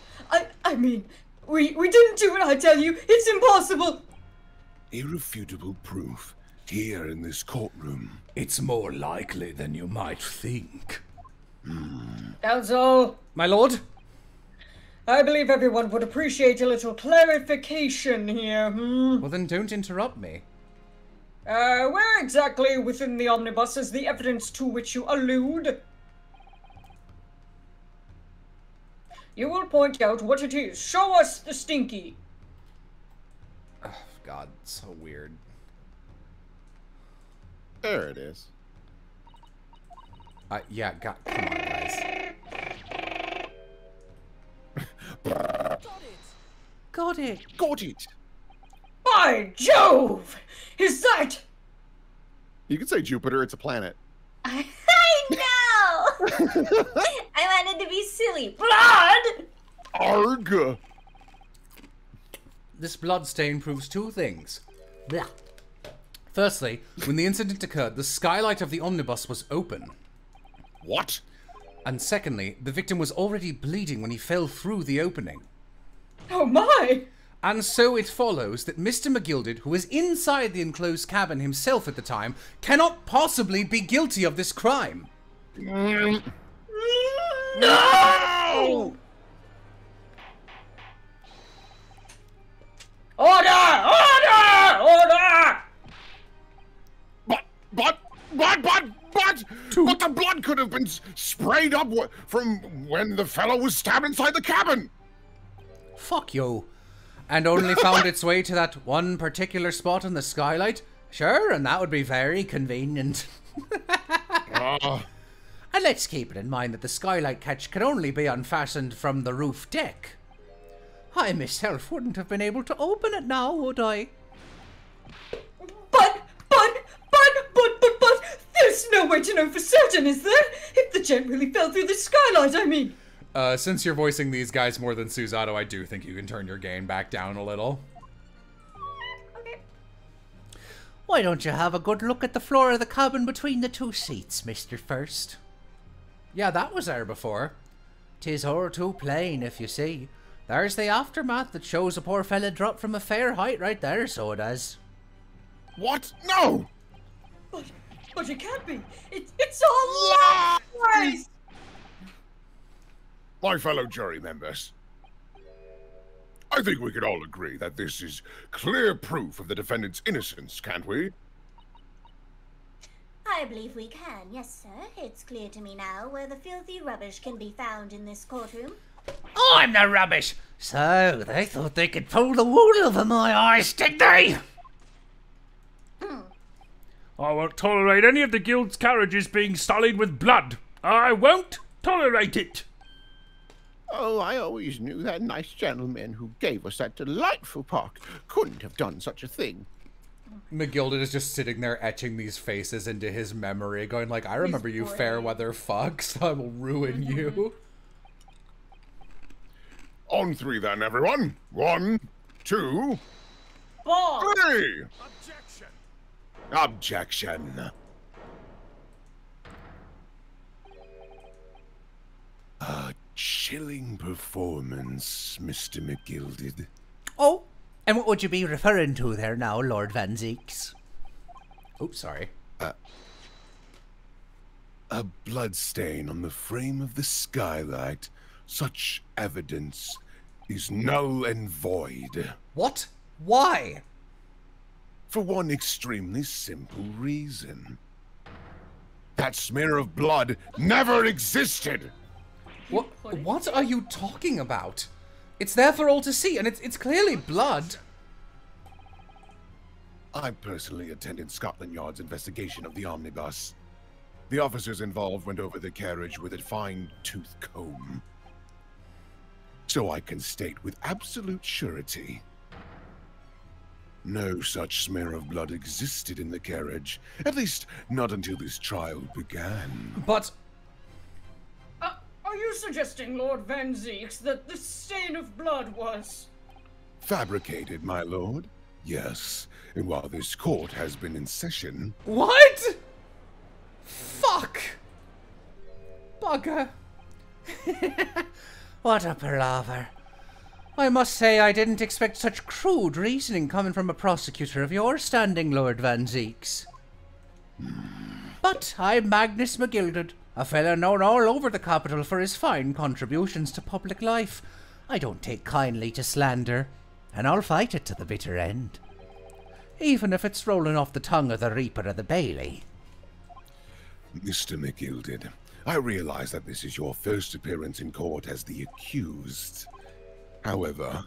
I mean, we didn't do what I tell you. It's impossible. Irrefutable proof here in this courtroom. It's more likely than you might think. Counsel. My lord? I believe everyone would appreciate a little clarification here. Well, then don't interrupt me. Where exactly within the omnibus is the evidence to which you allude? You will point out what it is. Show us the stinky. Oh, God, so weird. There it is. Yeah, God, come on, guys. Got it. Got it. Got it. By Jove! Is that? You can say Jupiter, it's a planet. I know! I wanted to be silly. Blood! Arg! This blood stain proves two things. Blah. Firstly, when the incident occurred, the skylight of the omnibus was open. What? And secondly, the victim was already bleeding when he fell through the opening. Oh my! And so it follows that Mr. McGilded, who was inside the enclosed cabin himself at the time, cannot possibly be guilty of this crime. No! Order! Order! Order! But! But the blood could have been sprayed up from when the fellow was stabbed inside the cabin! Fuck you. And only found its way to that one particular spot in the skylight? Sure, and that would be very convenient. And let's keep it in mind that the skylight catch can only be unfastened from the roof deck. I myself wouldn't have been able to open it now, would I? But, there's no way to know for certain, is there? If the gent really fell through the skylight, I mean. Since you're voicing these guys more than Susato, I do think you can turn your gain back down a little. Okay. Why don't you have a good look at the floor of the cabin between the two seats, Mr. First? Yeah, that was there before. 'Tis o'er too plain, if you see. There's the aftermath that shows a poor fella dropped from a fair height right there, so it does. What? No! But it can't be! It's all lies! My fellow jury members, I think we could all agree that this is clear proof of the defendant's innocence, can't we? I believe we can, yes, sir. It's clear to me now where the filthy rubbish can be found in this courtroom. I'm the rubbish! So, they thought they could pull the wool over my eyes, did they? I won't tolerate any of the guild's carriages being sullied with blood. I won't tolerate it. Oh, I always knew that nice gentleman who gave us that delightful park couldn't have done such a thing. McGilded is just sitting there etching these faces into his memory, going like, I remember you fair weather fucks, I will ruin you. On three then, everyone. 1, 2, 3! Objection. A chilling performance, Mr. McGilded. Oh, and what would you be referring to there now, Lord Van Zieks? Oops, sorry. A bloodstain on the frame of the skylight. Such evidence is null and void. What? Why? For one extremely simple reason. That smear of blood never existed! What are you talking about? It's there for all to see, and it's clearly blood. I personally attended Scotland Yard's investigation of the omnibus. The officers involved went over the carriage with a fine-tooth comb. So I can state with absolute surety, no such smear of blood existed in the carriage, at least not until this trial began. But... are you suggesting, Lord Van Zieks, that the stain of blood was... fabricated, my lord? Yes, and while this court has been in session... What?! Fuck! Bugger. What a palaver. I must say I didn't expect such crude reasoning coming from a prosecutor of your standing, Lord Van Zieks. But I'm Magnus McGilded, a fellow known all over the capital for his fine contributions to public life. I don't take kindly to slander, and I'll fight it to the bitter end. Even if it's rolling off the tongue of the Reaper or the Bailey. Mr. McGilded, I realize that this is your first appearance in court as the accused. However,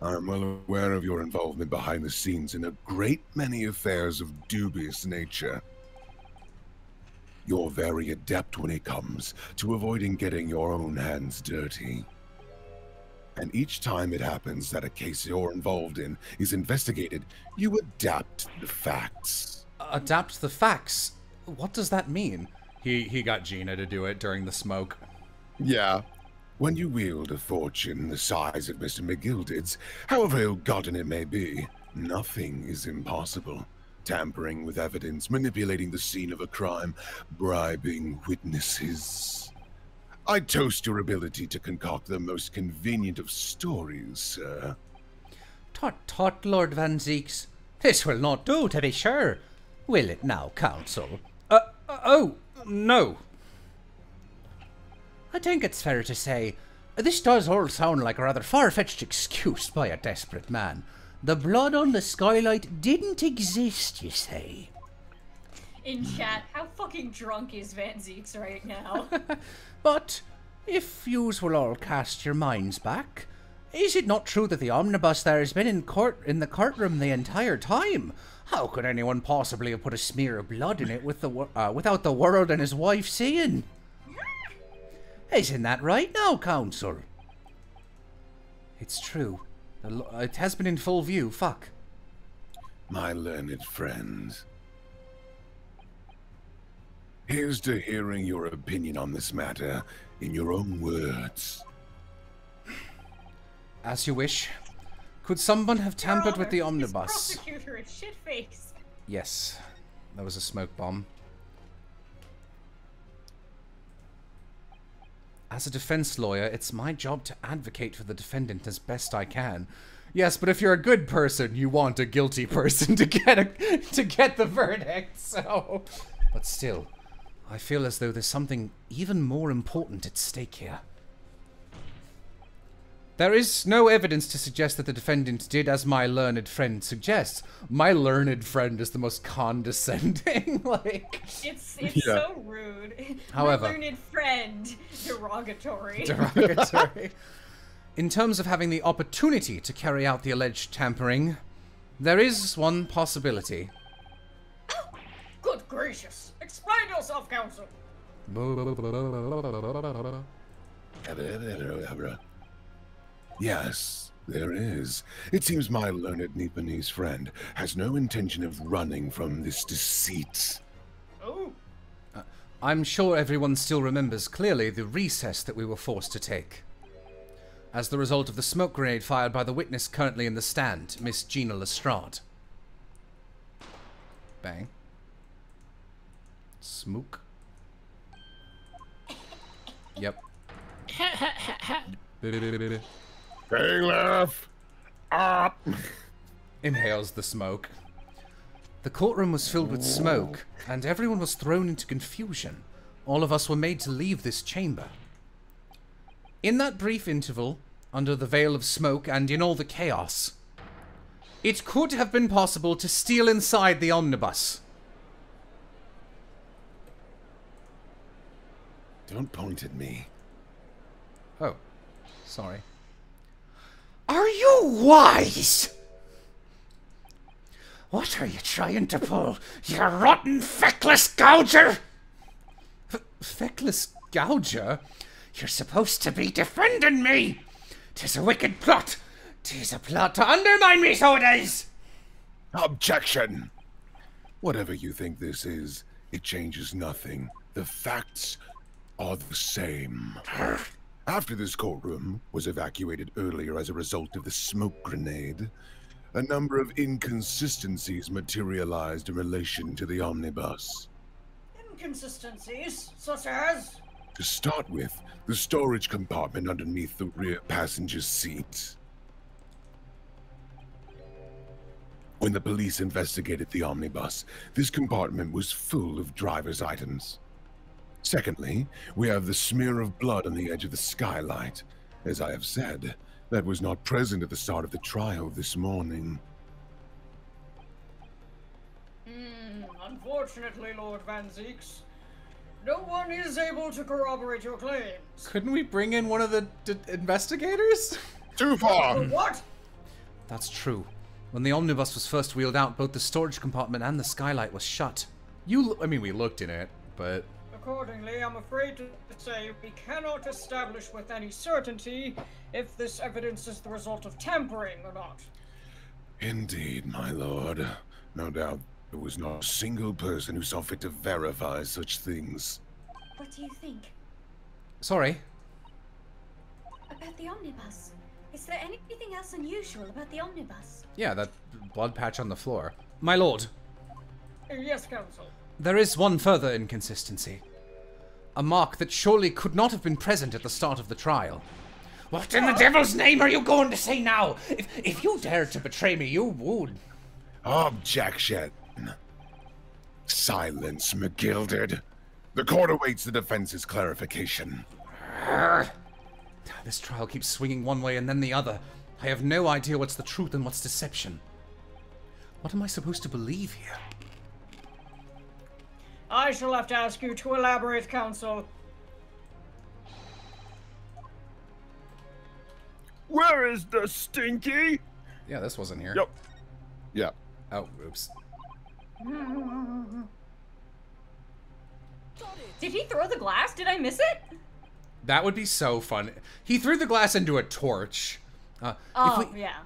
I'm well aware of your involvement behind the scenes in a great many affairs of dubious nature. You're very adept when it comes to avoiding getting your own hands dirty. And each time it happens that a case you're involved in is investigated, you adapt the facts. Adapt the facts? What does that mean? He got Gina to do it during the smoke. Yeah. When you wield a fortune the size of Mr. McGilded's, however ill-gotten it may be, nothing is impossible. Tampering with evidence, manipulating the scene of a crime, bribing witnesses. I toast your ability to concoct the most convenient of stories, sir. Tut tut, Lord Van Zieks. This will not do, to be sure. Will it now, counsel? Oh, no. I think it's fair to say, this does all sound like a rather far-fetched excuse by a desperate man. The blood on the skylight didn't exist, you say. In chat, how fucking drunk is Van Zieks right now? But, if yous will all cast your minds back, is it not true that the omnibus there has been in the courtroom the entire time? How could anyone possibly have put a smear of blood in it with the without the world and his wife seeing? Isn't that right now, counsel? It's true. It has been in full view, fuck. My learned friends. Here's to hearing your opinion on this matter in your own words. As you wish. Could someone have tampered with the omnibus? Prosecutor is shitface. Yes, that was a smoke bomb. As a defense lawyer, it's my job to advocate for the defendant as best I can. Yes, but if you're a good person, you want a guilty person to get the verdict, so... But still, I feel as though there's something even more important at stake here. There is no evidence to suggest that the defendant did as my learned friend suggests. My learned friend is the most condescending, like... It's yeah. So rude. However... My learned friend. Derogatory. Derogatory. In terms of having the opportunity to carry out the alleged tampering, there is one possibility. Oh, good gracious. Explain yourself, counsel. Yes, there is. It seems my learned Nipponese friend has no intention of running from this deceit. Oh. I'm sure everyone still remembers clearly the recess that we were forced to take. As the result of the smoke grenade fired by the witness currently in the stand, Miss Gina Lestrade. Bang. Smoke. Yep. Bang laugh! Ah! Inhales the smoke. The courtroom was filled with smoke, and everyone was thrown into confusion. All of us were made to leave this chamber. In that brief interval, under the veil of smoke and in all the chaos, it could have been possible to steal inside the omnibus. Don't point at me. Oh, sorry. Are you wise? What are you trying to pull, you rotten feckless gouger? Feckless gouger? You're supposed to be defending me! 'Tis a wicked plot! 'Tis a plot to undermine me, so it is! Objection! Whatever you think this is, it changes nothing. The facts are the same. After this courtroom was evacuated earlier as a result of the smoke grenade, a number of inconsistencies materialized in relation to the omnibus. Inconsistencies? Such as? To start with, the storage compartment underneath the rear passenger seat. When the police investigated the omnibus, this compartment was full of driver's items. Secondly, we have the smear of blood on the edge of the skylight. As I have said, that was not present at the start of the trial this morning. Unfortunately, Lord Van Zieks, no one is able to corroborate your claims. Couldn't we bring in one of the investigators? Too far! What? That's true. When the omnibus was first wheeled out, both the storage compartment and the skylight was shut. I mean, we looked in it, but... Accordingly, I'm afraid to say we cannot establish with any certainty if this evidence is the result of tampering or not. Indeed, my lord. No doubt. There was not a single person who saw fit to verify such things. What do you think? Sorry? About the omnibus. Is there anything else unusual about the omnibus? Yeah, that blood patch on the floor. My lord. Yes, counsel. There is one further inconsistency. A mark that surely could not have been present at the start of the trial. What in the devil's name are you going to say now? If you dared to betray me, you would. Objection. Silence, McGilded. The court awaits the defense's clarification. This trial keeps swinging one way and then the other. I have no idea what's the truth and what's deception. What am I supposed to believe here? I shall have to ask you to elaborate, counsel. Where is the stinky? Yeah, this wasn't here. Yep. Yeah. Oh, oops. Did he throw the glass? Did I miss it? That would be so fun. He threw the glass into a torch.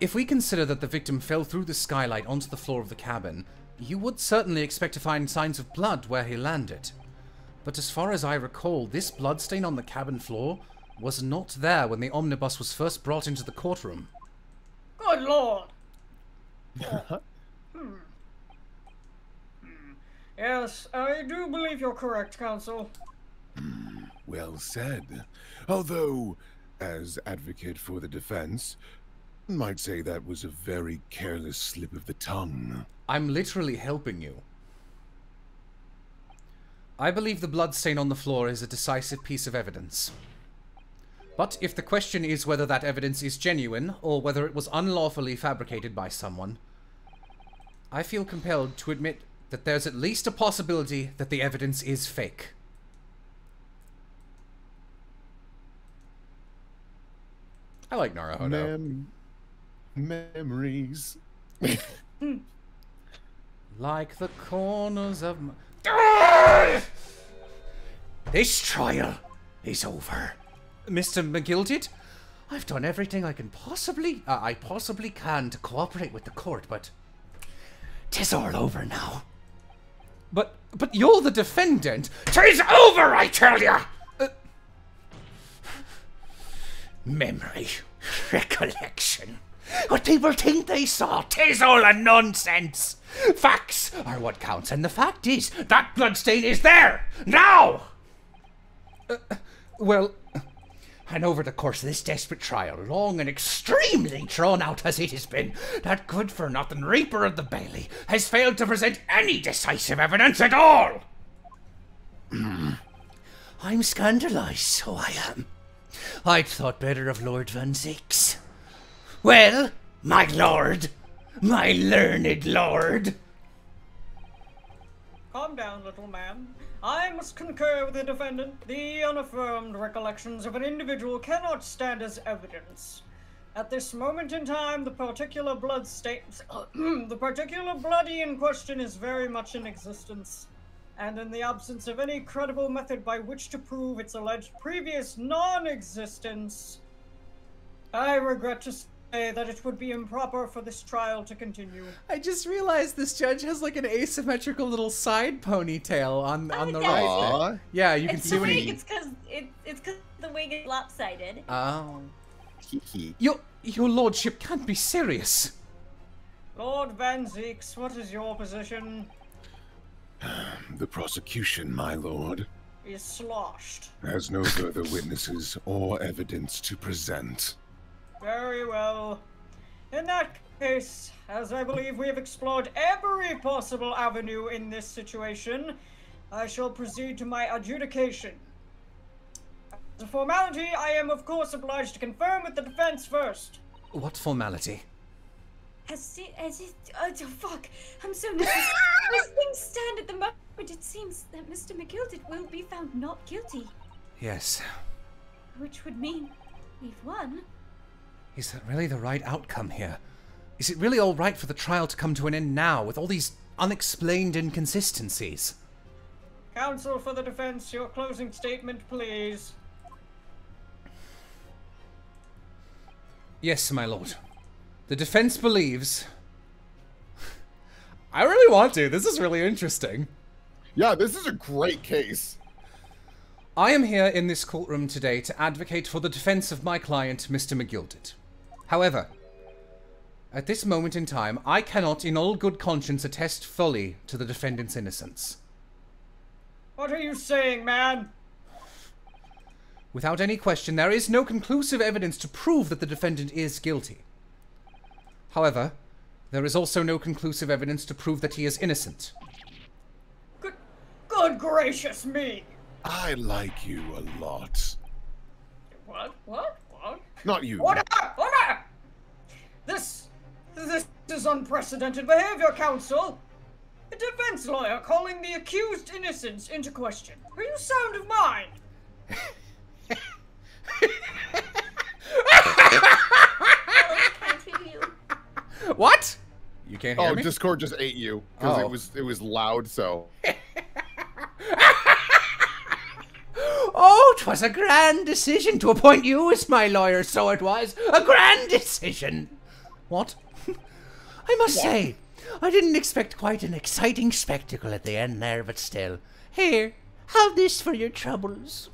If we consider that the victim fell through the skylight onto the floor of the cabin, you would certainly expect to find signs of blood where he landed. But as far as I recall, this bloodstain on the cabin floor was not there when the omnibus was first brought into the courtroom. Good lord! Yes, I do believe you're correct, Counsel. Well said. Although, as advocate for the defense, I might say that was a very careless slip of the tongue. I'm literally helping you. I believe the bloodstain on the floor is a decisive piece of evidence. But if the question is whether that evidence is genuine, or whether it was unlawfully fabricated by someone, I feel compelled to admit that there's at least a possibility that the evidence is fake. I like Naruhodo. Memories. Like the corners of my... This trial is over. Mr. McGilded, I've done everything I can possibly, I possibly can to cooperate with the court, but 'tis all over now. But you're the defendant. 'Tis over, I tell ya! Memory, recollection. What people think they saw, 'tis all a nonsense. Facts are what counts, and the fact is, that bloodstain is there, now! Well... And over the course of this desperate trial, long and extremely drawn out as it has been, that good-for-nothing reaper of the Bailey has failed to present any decisive evidence at all! I'm scandalized, so I am. I'd thought better of Lord Van Zieks. Well, my lord, my learned lord. Calm down, little man. I must concur with the defendant. The unaffirmed recollections of an individual cannot stand as evidence. At this moment in time, the particular blood stains, the particular bloody in question is very much in existence, and in the absence of any credible method by which to prove its alleged previous non-existence, I regret to say that it would be improper for this trial to continue. I just realized this judge has like an asymmetrical little side ponytail on the right there. Yeah, you can see what he... It's because the wig is lopsided. Oh. Your lordship can't be serious. Lord Van Zieks, what is your position? The prosecution, my lord, is sloshed. Has no further witnesses or evidence to present. Very well. In that case, as I believe we have explored every possible avenue in this situation, I shall proceed to my adjudication. As a formality, I am of course obliged to confirm with the defense first. What formality? Oh fuck, I'm so nervous. As things stand at the moment, it seems that Mr. McGilded will be found not guilty. Yes. Which would mean we've won. Is that really the right outcome here? Is it really all right for the trial to come to an end now, with all these unexplained inconsistencies? Counsel for the defense, your closing statement, please. Yes, my lord. The defense believes... I really want to. This is really interesting. Yeah, this is a great case. I am here in this courtroom today to advocate for the defense of my client, Mr. McGilded. However, at this moment in time, I cannot in all good conscience attest fully to the defendant's innocence. What are you saying, man? Without any question, there is no conclusive evidence to prove that the defendant is guilty. However, there is also no conclusive evidence to prove that he is innocent. Good gracious me! I like you a lot. What? What? What? Not you. Order! Order! This is unprecedented behavior, counsel. A defense lawyer calling the accused innocence into question. Are you sound of mind? What? You can't hear me? Discord just ate you because it was loud. So. Oh, 'twas a grand decision to appoint you as my lawyer, so it was. A grand decision! What? I must say, I didn't expect quite an exciting spectacle at the end there, but still. Here, have this for your troubles.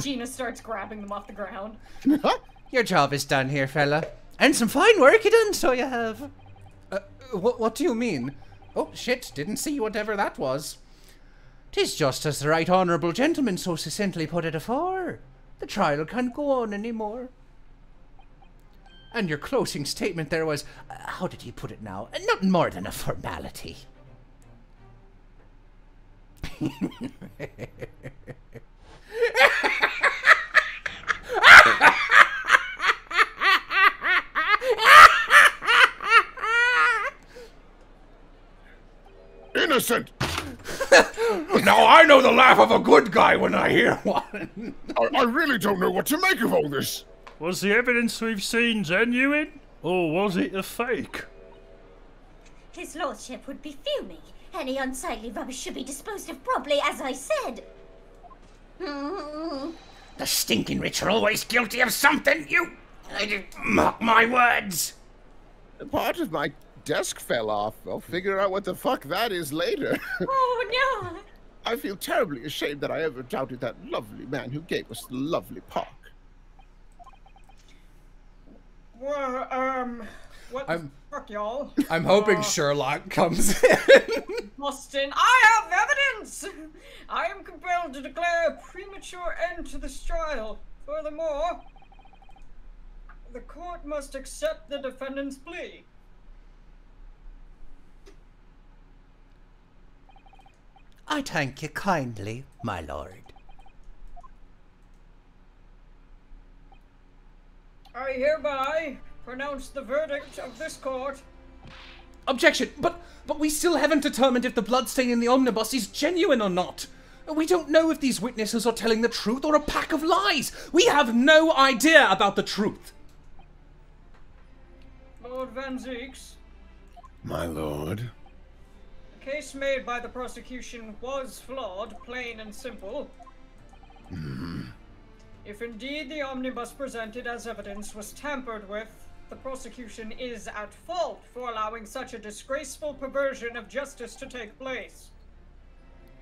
Gina starts grabbing them off the ground. Your job is done here, fella. And some fine work you done, so you have. What do you mean? Oh, shit, didn't see whatever that was. "'Tis just as the right honourable gentleman so succinctly put it afore. The trial can't go on any more." And your closing statement there was, how did he put it now? Nothing more than a formality. Innocent! Now I know the laugh of a good guy when I hear one. I really don't know what to make of all this. Was the evidence we've seen genuine, or was it a fake? His lordship would be fuming. Any unsightly rubbish should be disposed of promptly, as I said. The stinking rich are always guilty of something, you... Mark my words. Part of my desk fell off. I'll figure out what the fuck that is later. Oh, no. I feel terribly ashamed that I ever doubted that lovely man who gave us the lovely park. Well, what the fuck, y'all? I'm hoping Sherlock comes in. Austin, I have evidence! I am compelled to declare a premature end to this trial. Furthermore, the court must accept the defendant's plea. I thank you kindly, my lord. I hereby pronounce the verdict of this court. Objection! But we still haven't determined if the bloodstain in the omnibus is genuine or not. We don't know if these witnesses are telling the truth or a pack of lies. We have no idea about the truth. Lord Van Zieks. My lord. The case made by the prosecution was flawed, plain and simple. Mm-hmm. If indeed the omnibus presented as evidence was tampered with, the prosecution is at fault for allowing such a disgraceful perversion of justice to take place.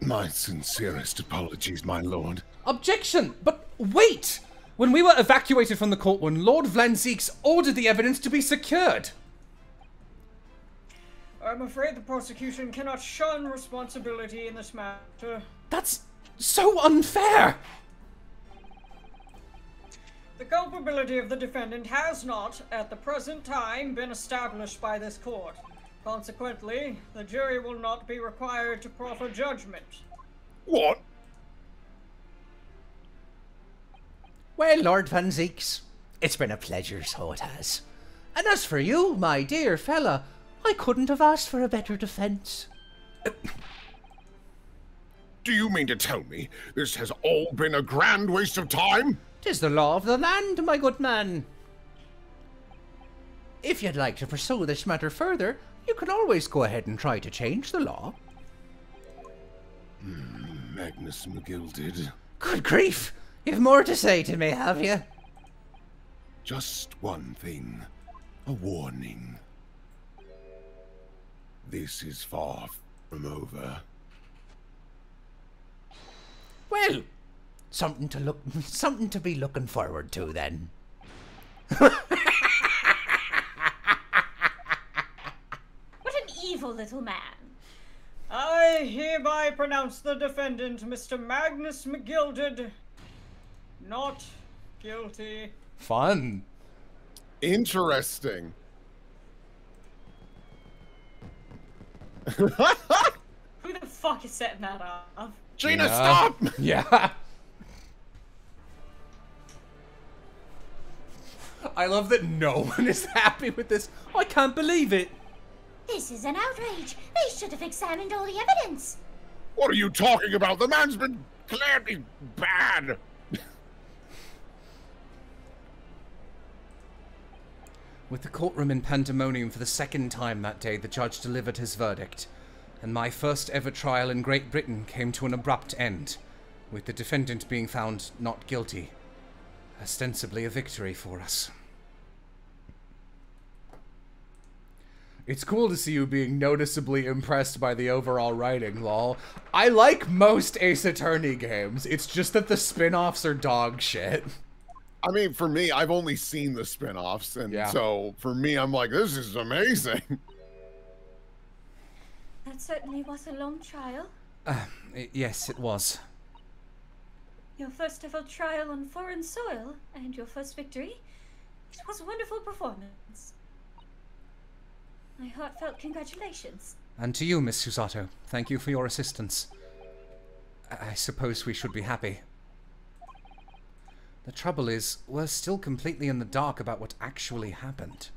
My sincerest apologies, my lord. Objection! But wait! When we were evacuated from the courtroom, Lord Van Zieks ordered the evidence to be secured. I'm afraid the prosecution cannot shun responsibility in this matter. That's so unfair! The culpability of the defendant has not, at the present time, been established by this court. Consequently, the jury will not be required to proffer judgment. What? Well, Lord Van Zieks, it's been a pleasure, so it has. And as for you, my dear fella, I couldn't have asked for a better defense. Do you mean to tell me this has all been a grand waste of time? 'Tis the law of the land, my good man. If you'd like to pursue this matter further, you can always go ahead and try to change the law. Magnus McGilded. Good grief! You've more to say to me, have you? Just one thing. A warning. This is far from over. Well... something to be looking forward to then. What an evil little man. I hereby pronounce the defendant, Mr. Magnus McGilded, not guilty. Fun. Interesting. Who the fuck is setting that up? Gina, yeah. Stop! Yeah. I love that no one is happy with this. I can't believe it. This is an outrage. They should have examined all the evidence. What are you talking about? The man's been clearly bad. With the courtroom in pandemonium for the second time that day, the judge delivered his verdict, and my first ever trial in Great Britain came to an abrupt end, with the defendant being found not guilty. Ostensibly a victory for us. It's cool to see you being noticeably impressed by the overall writing, lol. I like most Ace Attorney games. It's just that the spin-offs are dog shit. I mean, for me, I've only seen the spin-offs, and yeah. So for me, I'm like, this is amazing. That certainly was a long trial. Yes, it was. Your first ever trial on foreign soil, and your first victory. It was a wonderful performance. My heartfelt congratulations. And to you, Miss Susato. Thank you for your assistance. I suppose we should be happy. The trouble is, we're still completely in the dark about what actually happened.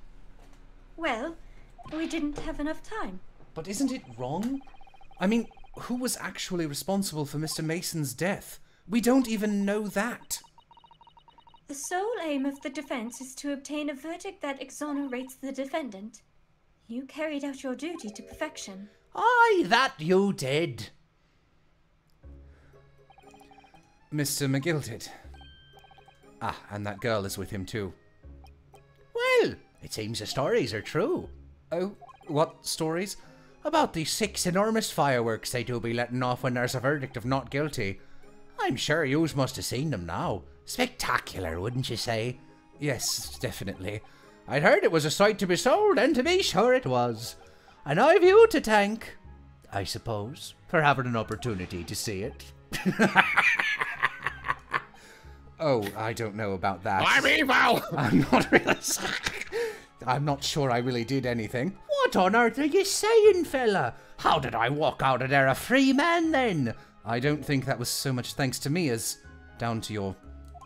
Well, we didn't have enough time. But isn't it wrong? I mean, who was actually responsible for Mr. Mason's death? We don't even know that. The sole aim of the defense is to obtain a verdict that exonerates the defendant. You carried out your duty to perfection. Aye, that you did. Mr. McGilded. Ah, and that girl is with him too. Well, it seems the stories are true. Oh, what stories? About these 6 enormous fireworks they do be letting off when there's a verdict of not guilty. I'm sure yous must have seen them now. Spectacular, wouldn't you say? Yes, definitely. I'd heard it was a sight to be sold, and to be sure it was. And I've you to thank, I suppose, for having an opportunity to see it. Oh, I don't know about that. I'm evil! I'm not sure I really did anything. What on earth are you saying, fella? How did I walk out of there a free man, then? I don't think that was so much thanks to me as down to your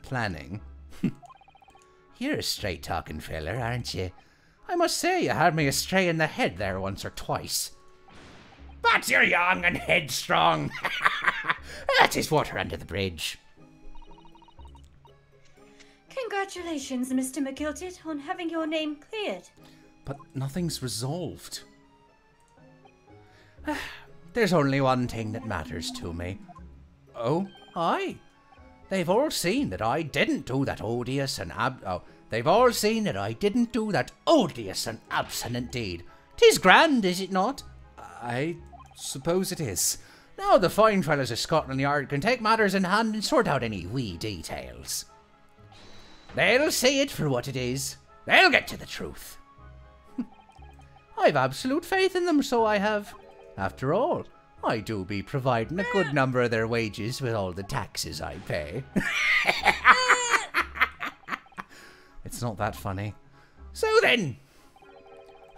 planning. You're a straight-talking feller, aren't you? I must say you had me astray in the head there once or twice. But you're young and headstrong. That is water under the bridge. Congratulations, Mr. McGilded, on having your name cleared. But nothing's resolved. There's only one thing that matters to me. Oh, aye. They've all seen that I didn't do that odious and abstinent deed. 'Tis grand, is it not? I suppose it is. Now the fine fellas of Scotland Yard can take matters in hand and sort out any wee details. They'll see it for what it is. They'll get to the truth. I've absolute faith in them, so I have. After all, I do be providing a good number of their wages with all the taxes I pay. It's not that funny. So then,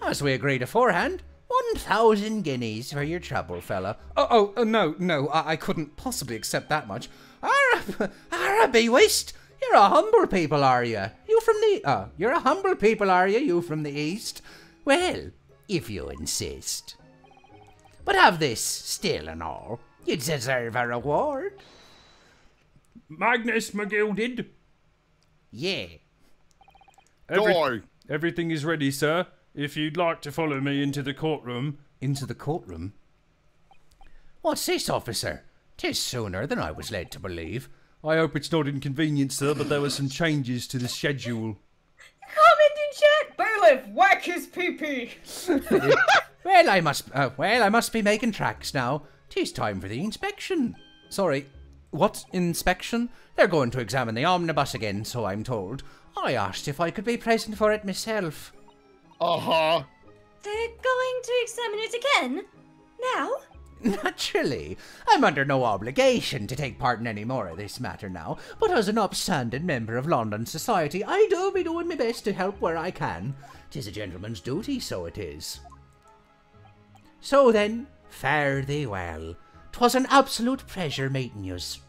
as we agreed aforehand, 1,000 guineas for your trouble, fella. Oh, no, I couldn't possibly accept that much. Arra be whist! You're a humble people, are you? You from the east? Well, if you insist. But have this, still and all. You deserve a reward. Magnus McGilded. Yeah. Everything is ready, sir. If you'd like to follow me into the courtroom. Into the courtroom? What's this, officer? 'Tis sooner than I was led to believe. I hope it's not inconvenient, sir, but there were some changes to the schedule. Comment in chat! Bailiff, whack his pee-pee! Well, I must be making tracks now. 'Tis time for the inspection. Sorry, what inspection? They're going to examine the omnibus again, so I'm told. I asked if I could be present for it myself. Uh-huh. They're going to examine it again? Now? Naturally. I'm under no obligation to take part in any more of this matter now, but as an upstanding member of London society, I do be doing my best to help where I can. 'Tis a gentleman's duty, so it is. So then, fare thee well. 'Twas an absolute pleasure meeting yous.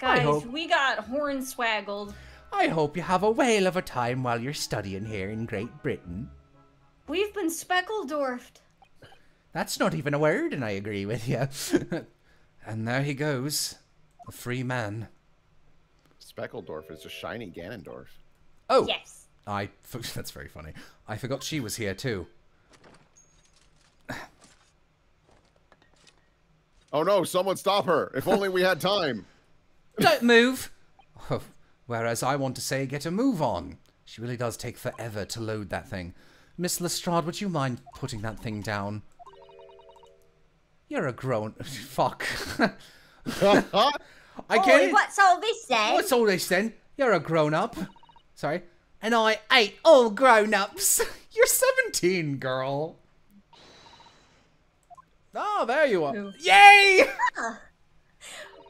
Guys, we got hornswaggled. I hope you have a whale of a time while you're studying here in Great Britain. We've been speckledorfed. That's not even a word, and I agree with you. And there he goes, a free man. Speckledorf is a shiny Ganondorf. Oh, yes. That's very funny. I forgot she was here too. Oh no, someone stop her. If only we had time. Don't move. Oh, whereas I want to say get a move on. She really does take forever to load that thing. Miss Lestrade, would you mind putting that thing down? You're a grown... Fuck. What's all this then? What's all this then? You're a grown-up. Sorry. And I ate all grown-ups. You're 17, girl. Oh, there you are. No. Yay!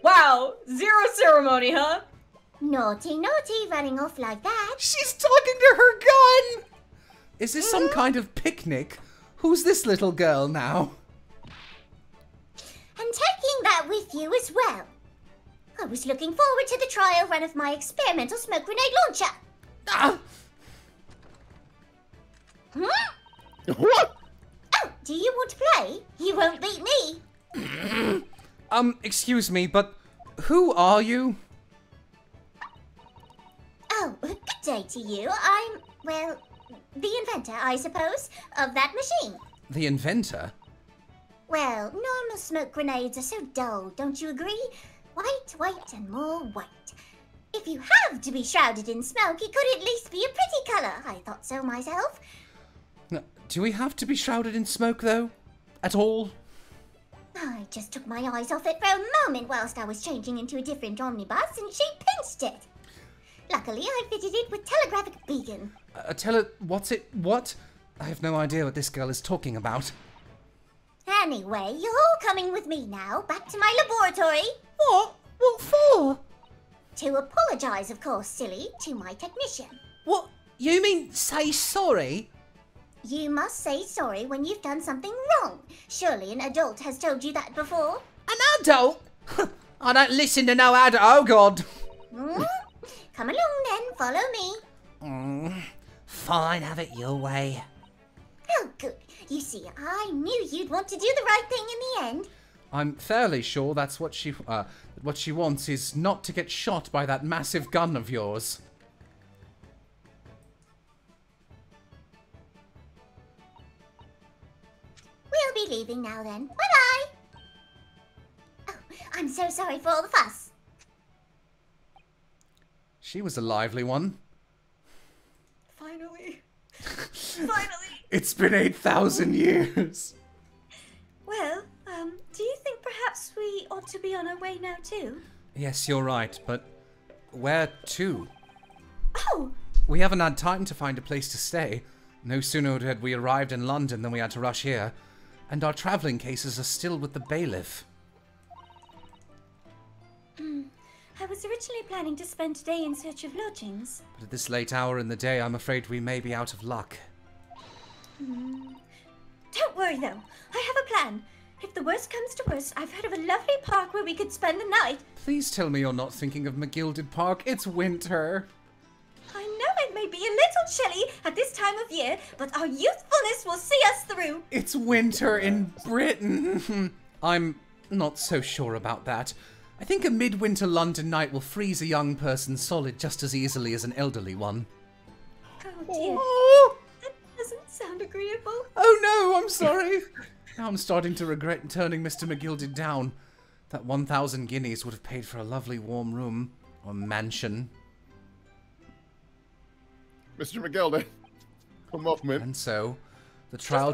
Wow, zero ceremony, huh? Naughty, naughty, running off like that. She's talking to her gun! Is this some kind of picnic? Who's this little girl now? And taking that with you as well. I was looking forward to the trial run of my experimental smoke grenade launcher. Ah! Hmm? What? Oh, do you want to play? You won't beat me. Excuse me, but who are you? Oh, good day to you. I'm, well, the inventor, I suppose, of that machine. The inventor? Well, normal smoke grenades are so dull, don't you agree? White, white, and more white. If you have to be shrouded in smoke, it could at least be a pretty colour. I thought so myself. Do we have to be shrouded in smoke, though? At all? I just took my eyes off it for a moment whilst I was changing into a different omnibus, and she pinched it. Luckily, I fitted it with telegraphic beacon. What? I have no idea what this girl is talking about. Anyway, you're all coming with me now, back to my laboratory. What? What for? To apologise, of course, silly, to my technician. What? You mean say sorry? You must say sorry when you've done something wrong. Surely an adult has told you that before. An adult? I don't listen to no adult. Oh, God. Mm? Come along then, follow me. Fine, have it your way. Oh, good. You see, I knew you'd want to do the right thing in the end. I'm fairly sure that's what she wants is not to get shot by that massive gun of yours. We'll be leaving now then. Bye-bye. Oh, I'm so sorry for all the fuss. She was a lively one. Finally. Finally. It's been 8,000 years. Well, do you think perhaps we ought to be on our way now too? Yes, you're right, but where to? Oh! We haven't had time to find a place to stay. No sooner had we arrived in London than we had to rush here. And our travelling cases are still with the bailiff. I was originally planning to spend today in search of lodgings. But at this late hour in the day, I'm afraid we may be out of luck. Don't worry though, I have a plan. If the worst comes to worst, I've heard of a lovely park where we could spend the night. Please tell me you're not thinking of McGilded Park, it's winter. I know it may be a little chilly at this time of year, but our youthfulness will see us through. It's winter in Britain. I'm not so sure about that. I think a midwinter London night will freeze a young person solid just as easily as an elderly one. Oh dear. Oh. That doesn't sound agreeable. Oh no, I'm sorry. Now I'm starting to regret turning Mr. McGilded down. That 1,000 guineas would have paid for a lovely warm room or mansion. Mr. McGilded, come off me. And so, the trial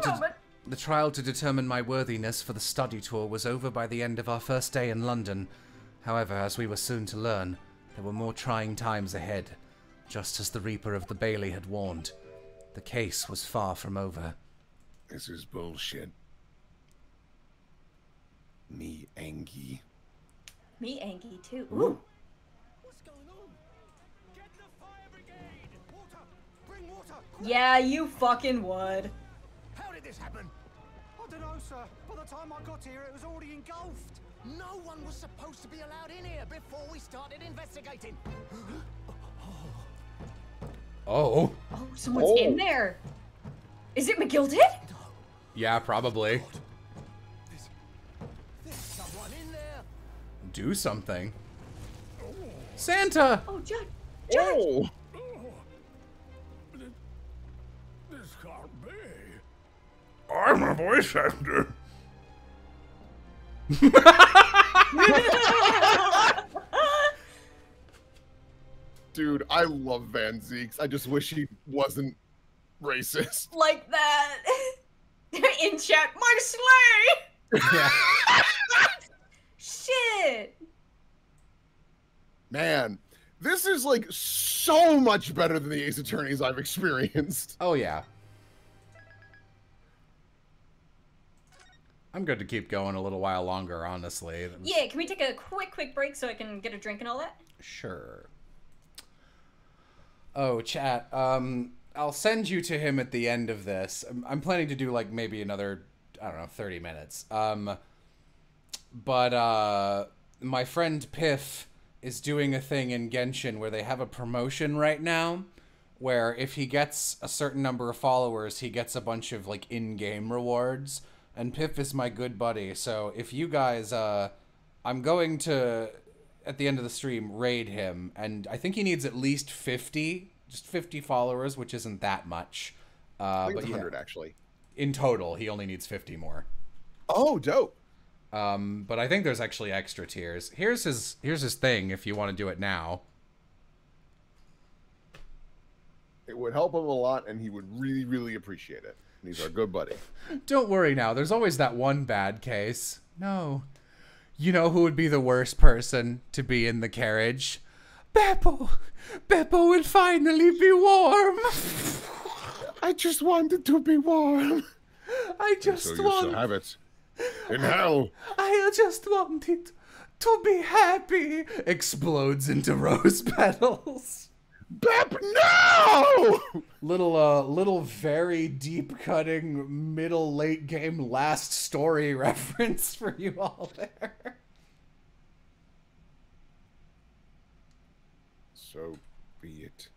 to determine my worthiness for the study tour was over by the end of our first day in London. However, as we were soon to learn, there were more trying times ahead, just as the Reaper of the Bailey had warned. The case was far from over. This is bullshit. Me angie. Me angie too. Ooh. What's going on? Get the fire brigade! Water! Bring water! Quick. Yeah, you fucking would. How did this happen? I don't know, sir. By the time I got here, it was already engulfed. No one was supposed to be allowed in here before we started investigating. Oh. Oh, someone's in there. Is it McGilded? Yeah, probably. God. There's someone in there. Do something. Santa! Oh, Judge. Judge. This can't be. I'm a voice actor. Dude, I love Van Zieks. I just wish he wasn't racist. Like that. In chat, my slay! Yeah. Shit. Man, this is like so much better than the Ace Attorneys I've experienced. Oh, yeah. I'm good to keep going a little while longer, honestly. Yeah, can we take a quick break so I can get a drink and all that? Sure. Oh, chat, I'll send you to him at the end of this. I'm planning to do, like, maybe another, I don't know, 30 minutes. But my friend Piff is doing a thing in Genshin where they have a promotion right now where if he gets a certain number of followers, he gets a bunch of, like, in-game rewards. And Piff is my good buddy, so if you guys, I'm going to, at the end of the stream, raid him. And I think he needs at least 50, just 50 followers, which isn't that much. I think it's 100, yeah, actually. In total, he only needs 50 more. Oh, dope. But I think there's actually extra tiers. Here's his thing if you want to do it now. It would help him a lot, and he would really, really appreciate it. And he's our good buddy. Don't worry now. There's always that one bad case. No. You know who would be the worst person to be in the carriage? Beppo! Beppo will finally be warm! I just wanted to be warm. I just wanted... So you still have it. In hell! I just wanted to be happy! Explodes into rose petals. Bep, no! Little very deep-cutting middle-late game last story reference for you all there. So be it.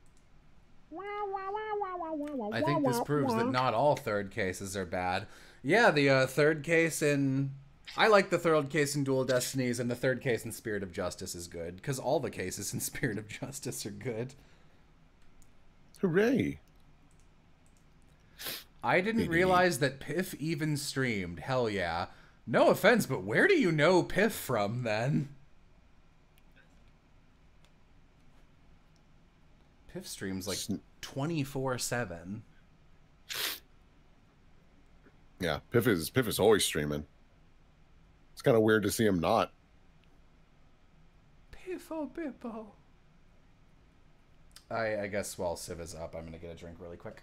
I think this proves that not all third cases are bad. Yeah, the third case in... I like the third case in Dual Destinies, and the third case in Spirit of Justice is good, because all the cases in Spirit of Justice are good. Hooray. I didn't realize that Piff even streamed. Hell yeah. No offense, but where do you know Piff from, then? Piff streams, like, 24/7. Yeah, Piff is always streaming. It's kind of weird to see him not. Piffo Bippo. I guess while Civ is up, I'm going to get a drink really quick.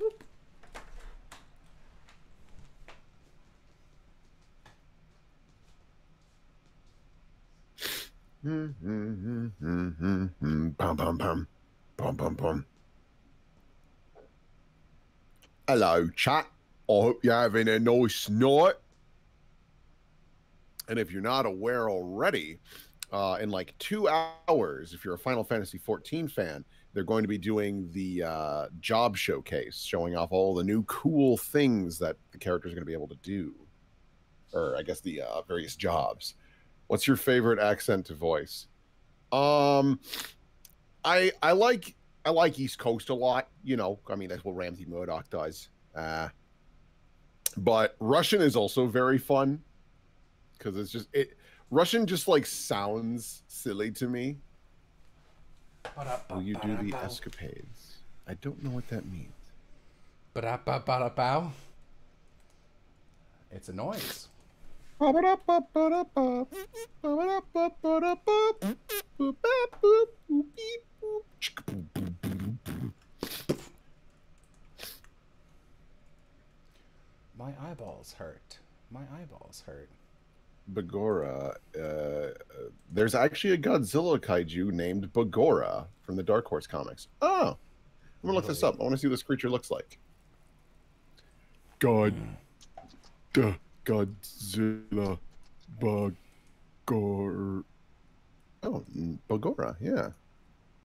Whoop. Pom pom pom. Pom pom pom. Hello, chat. I hope you're having a nice night. And if you're not aware already... in like 2 hours, if you're a Final Fantasy XIV fan, they're going to be doing the job showcase, showing off all the new cool things that the characters are going to be able to do. Or I guess the various jobs. What's your favorite accent to voice? I like East Coast a lot. You know, I mean, that's what Ramsay Murdoch does. But Russian is also very fun because it's just... Russian just, like, sounds silly to me. Will you do the escapades? I don't know what that means. Ba-da-ba-ba-da-bow. It's a noise. My eyeballs hurt. My eyeballs hurt. Bagora. There's actually a Godzilla kaiju named Bagora from the Dark Horse comics. Oh, I'm gonna look this up. I want to see what this creature looks like. Godzilla Bagora. Oh, Bagora. Yeah.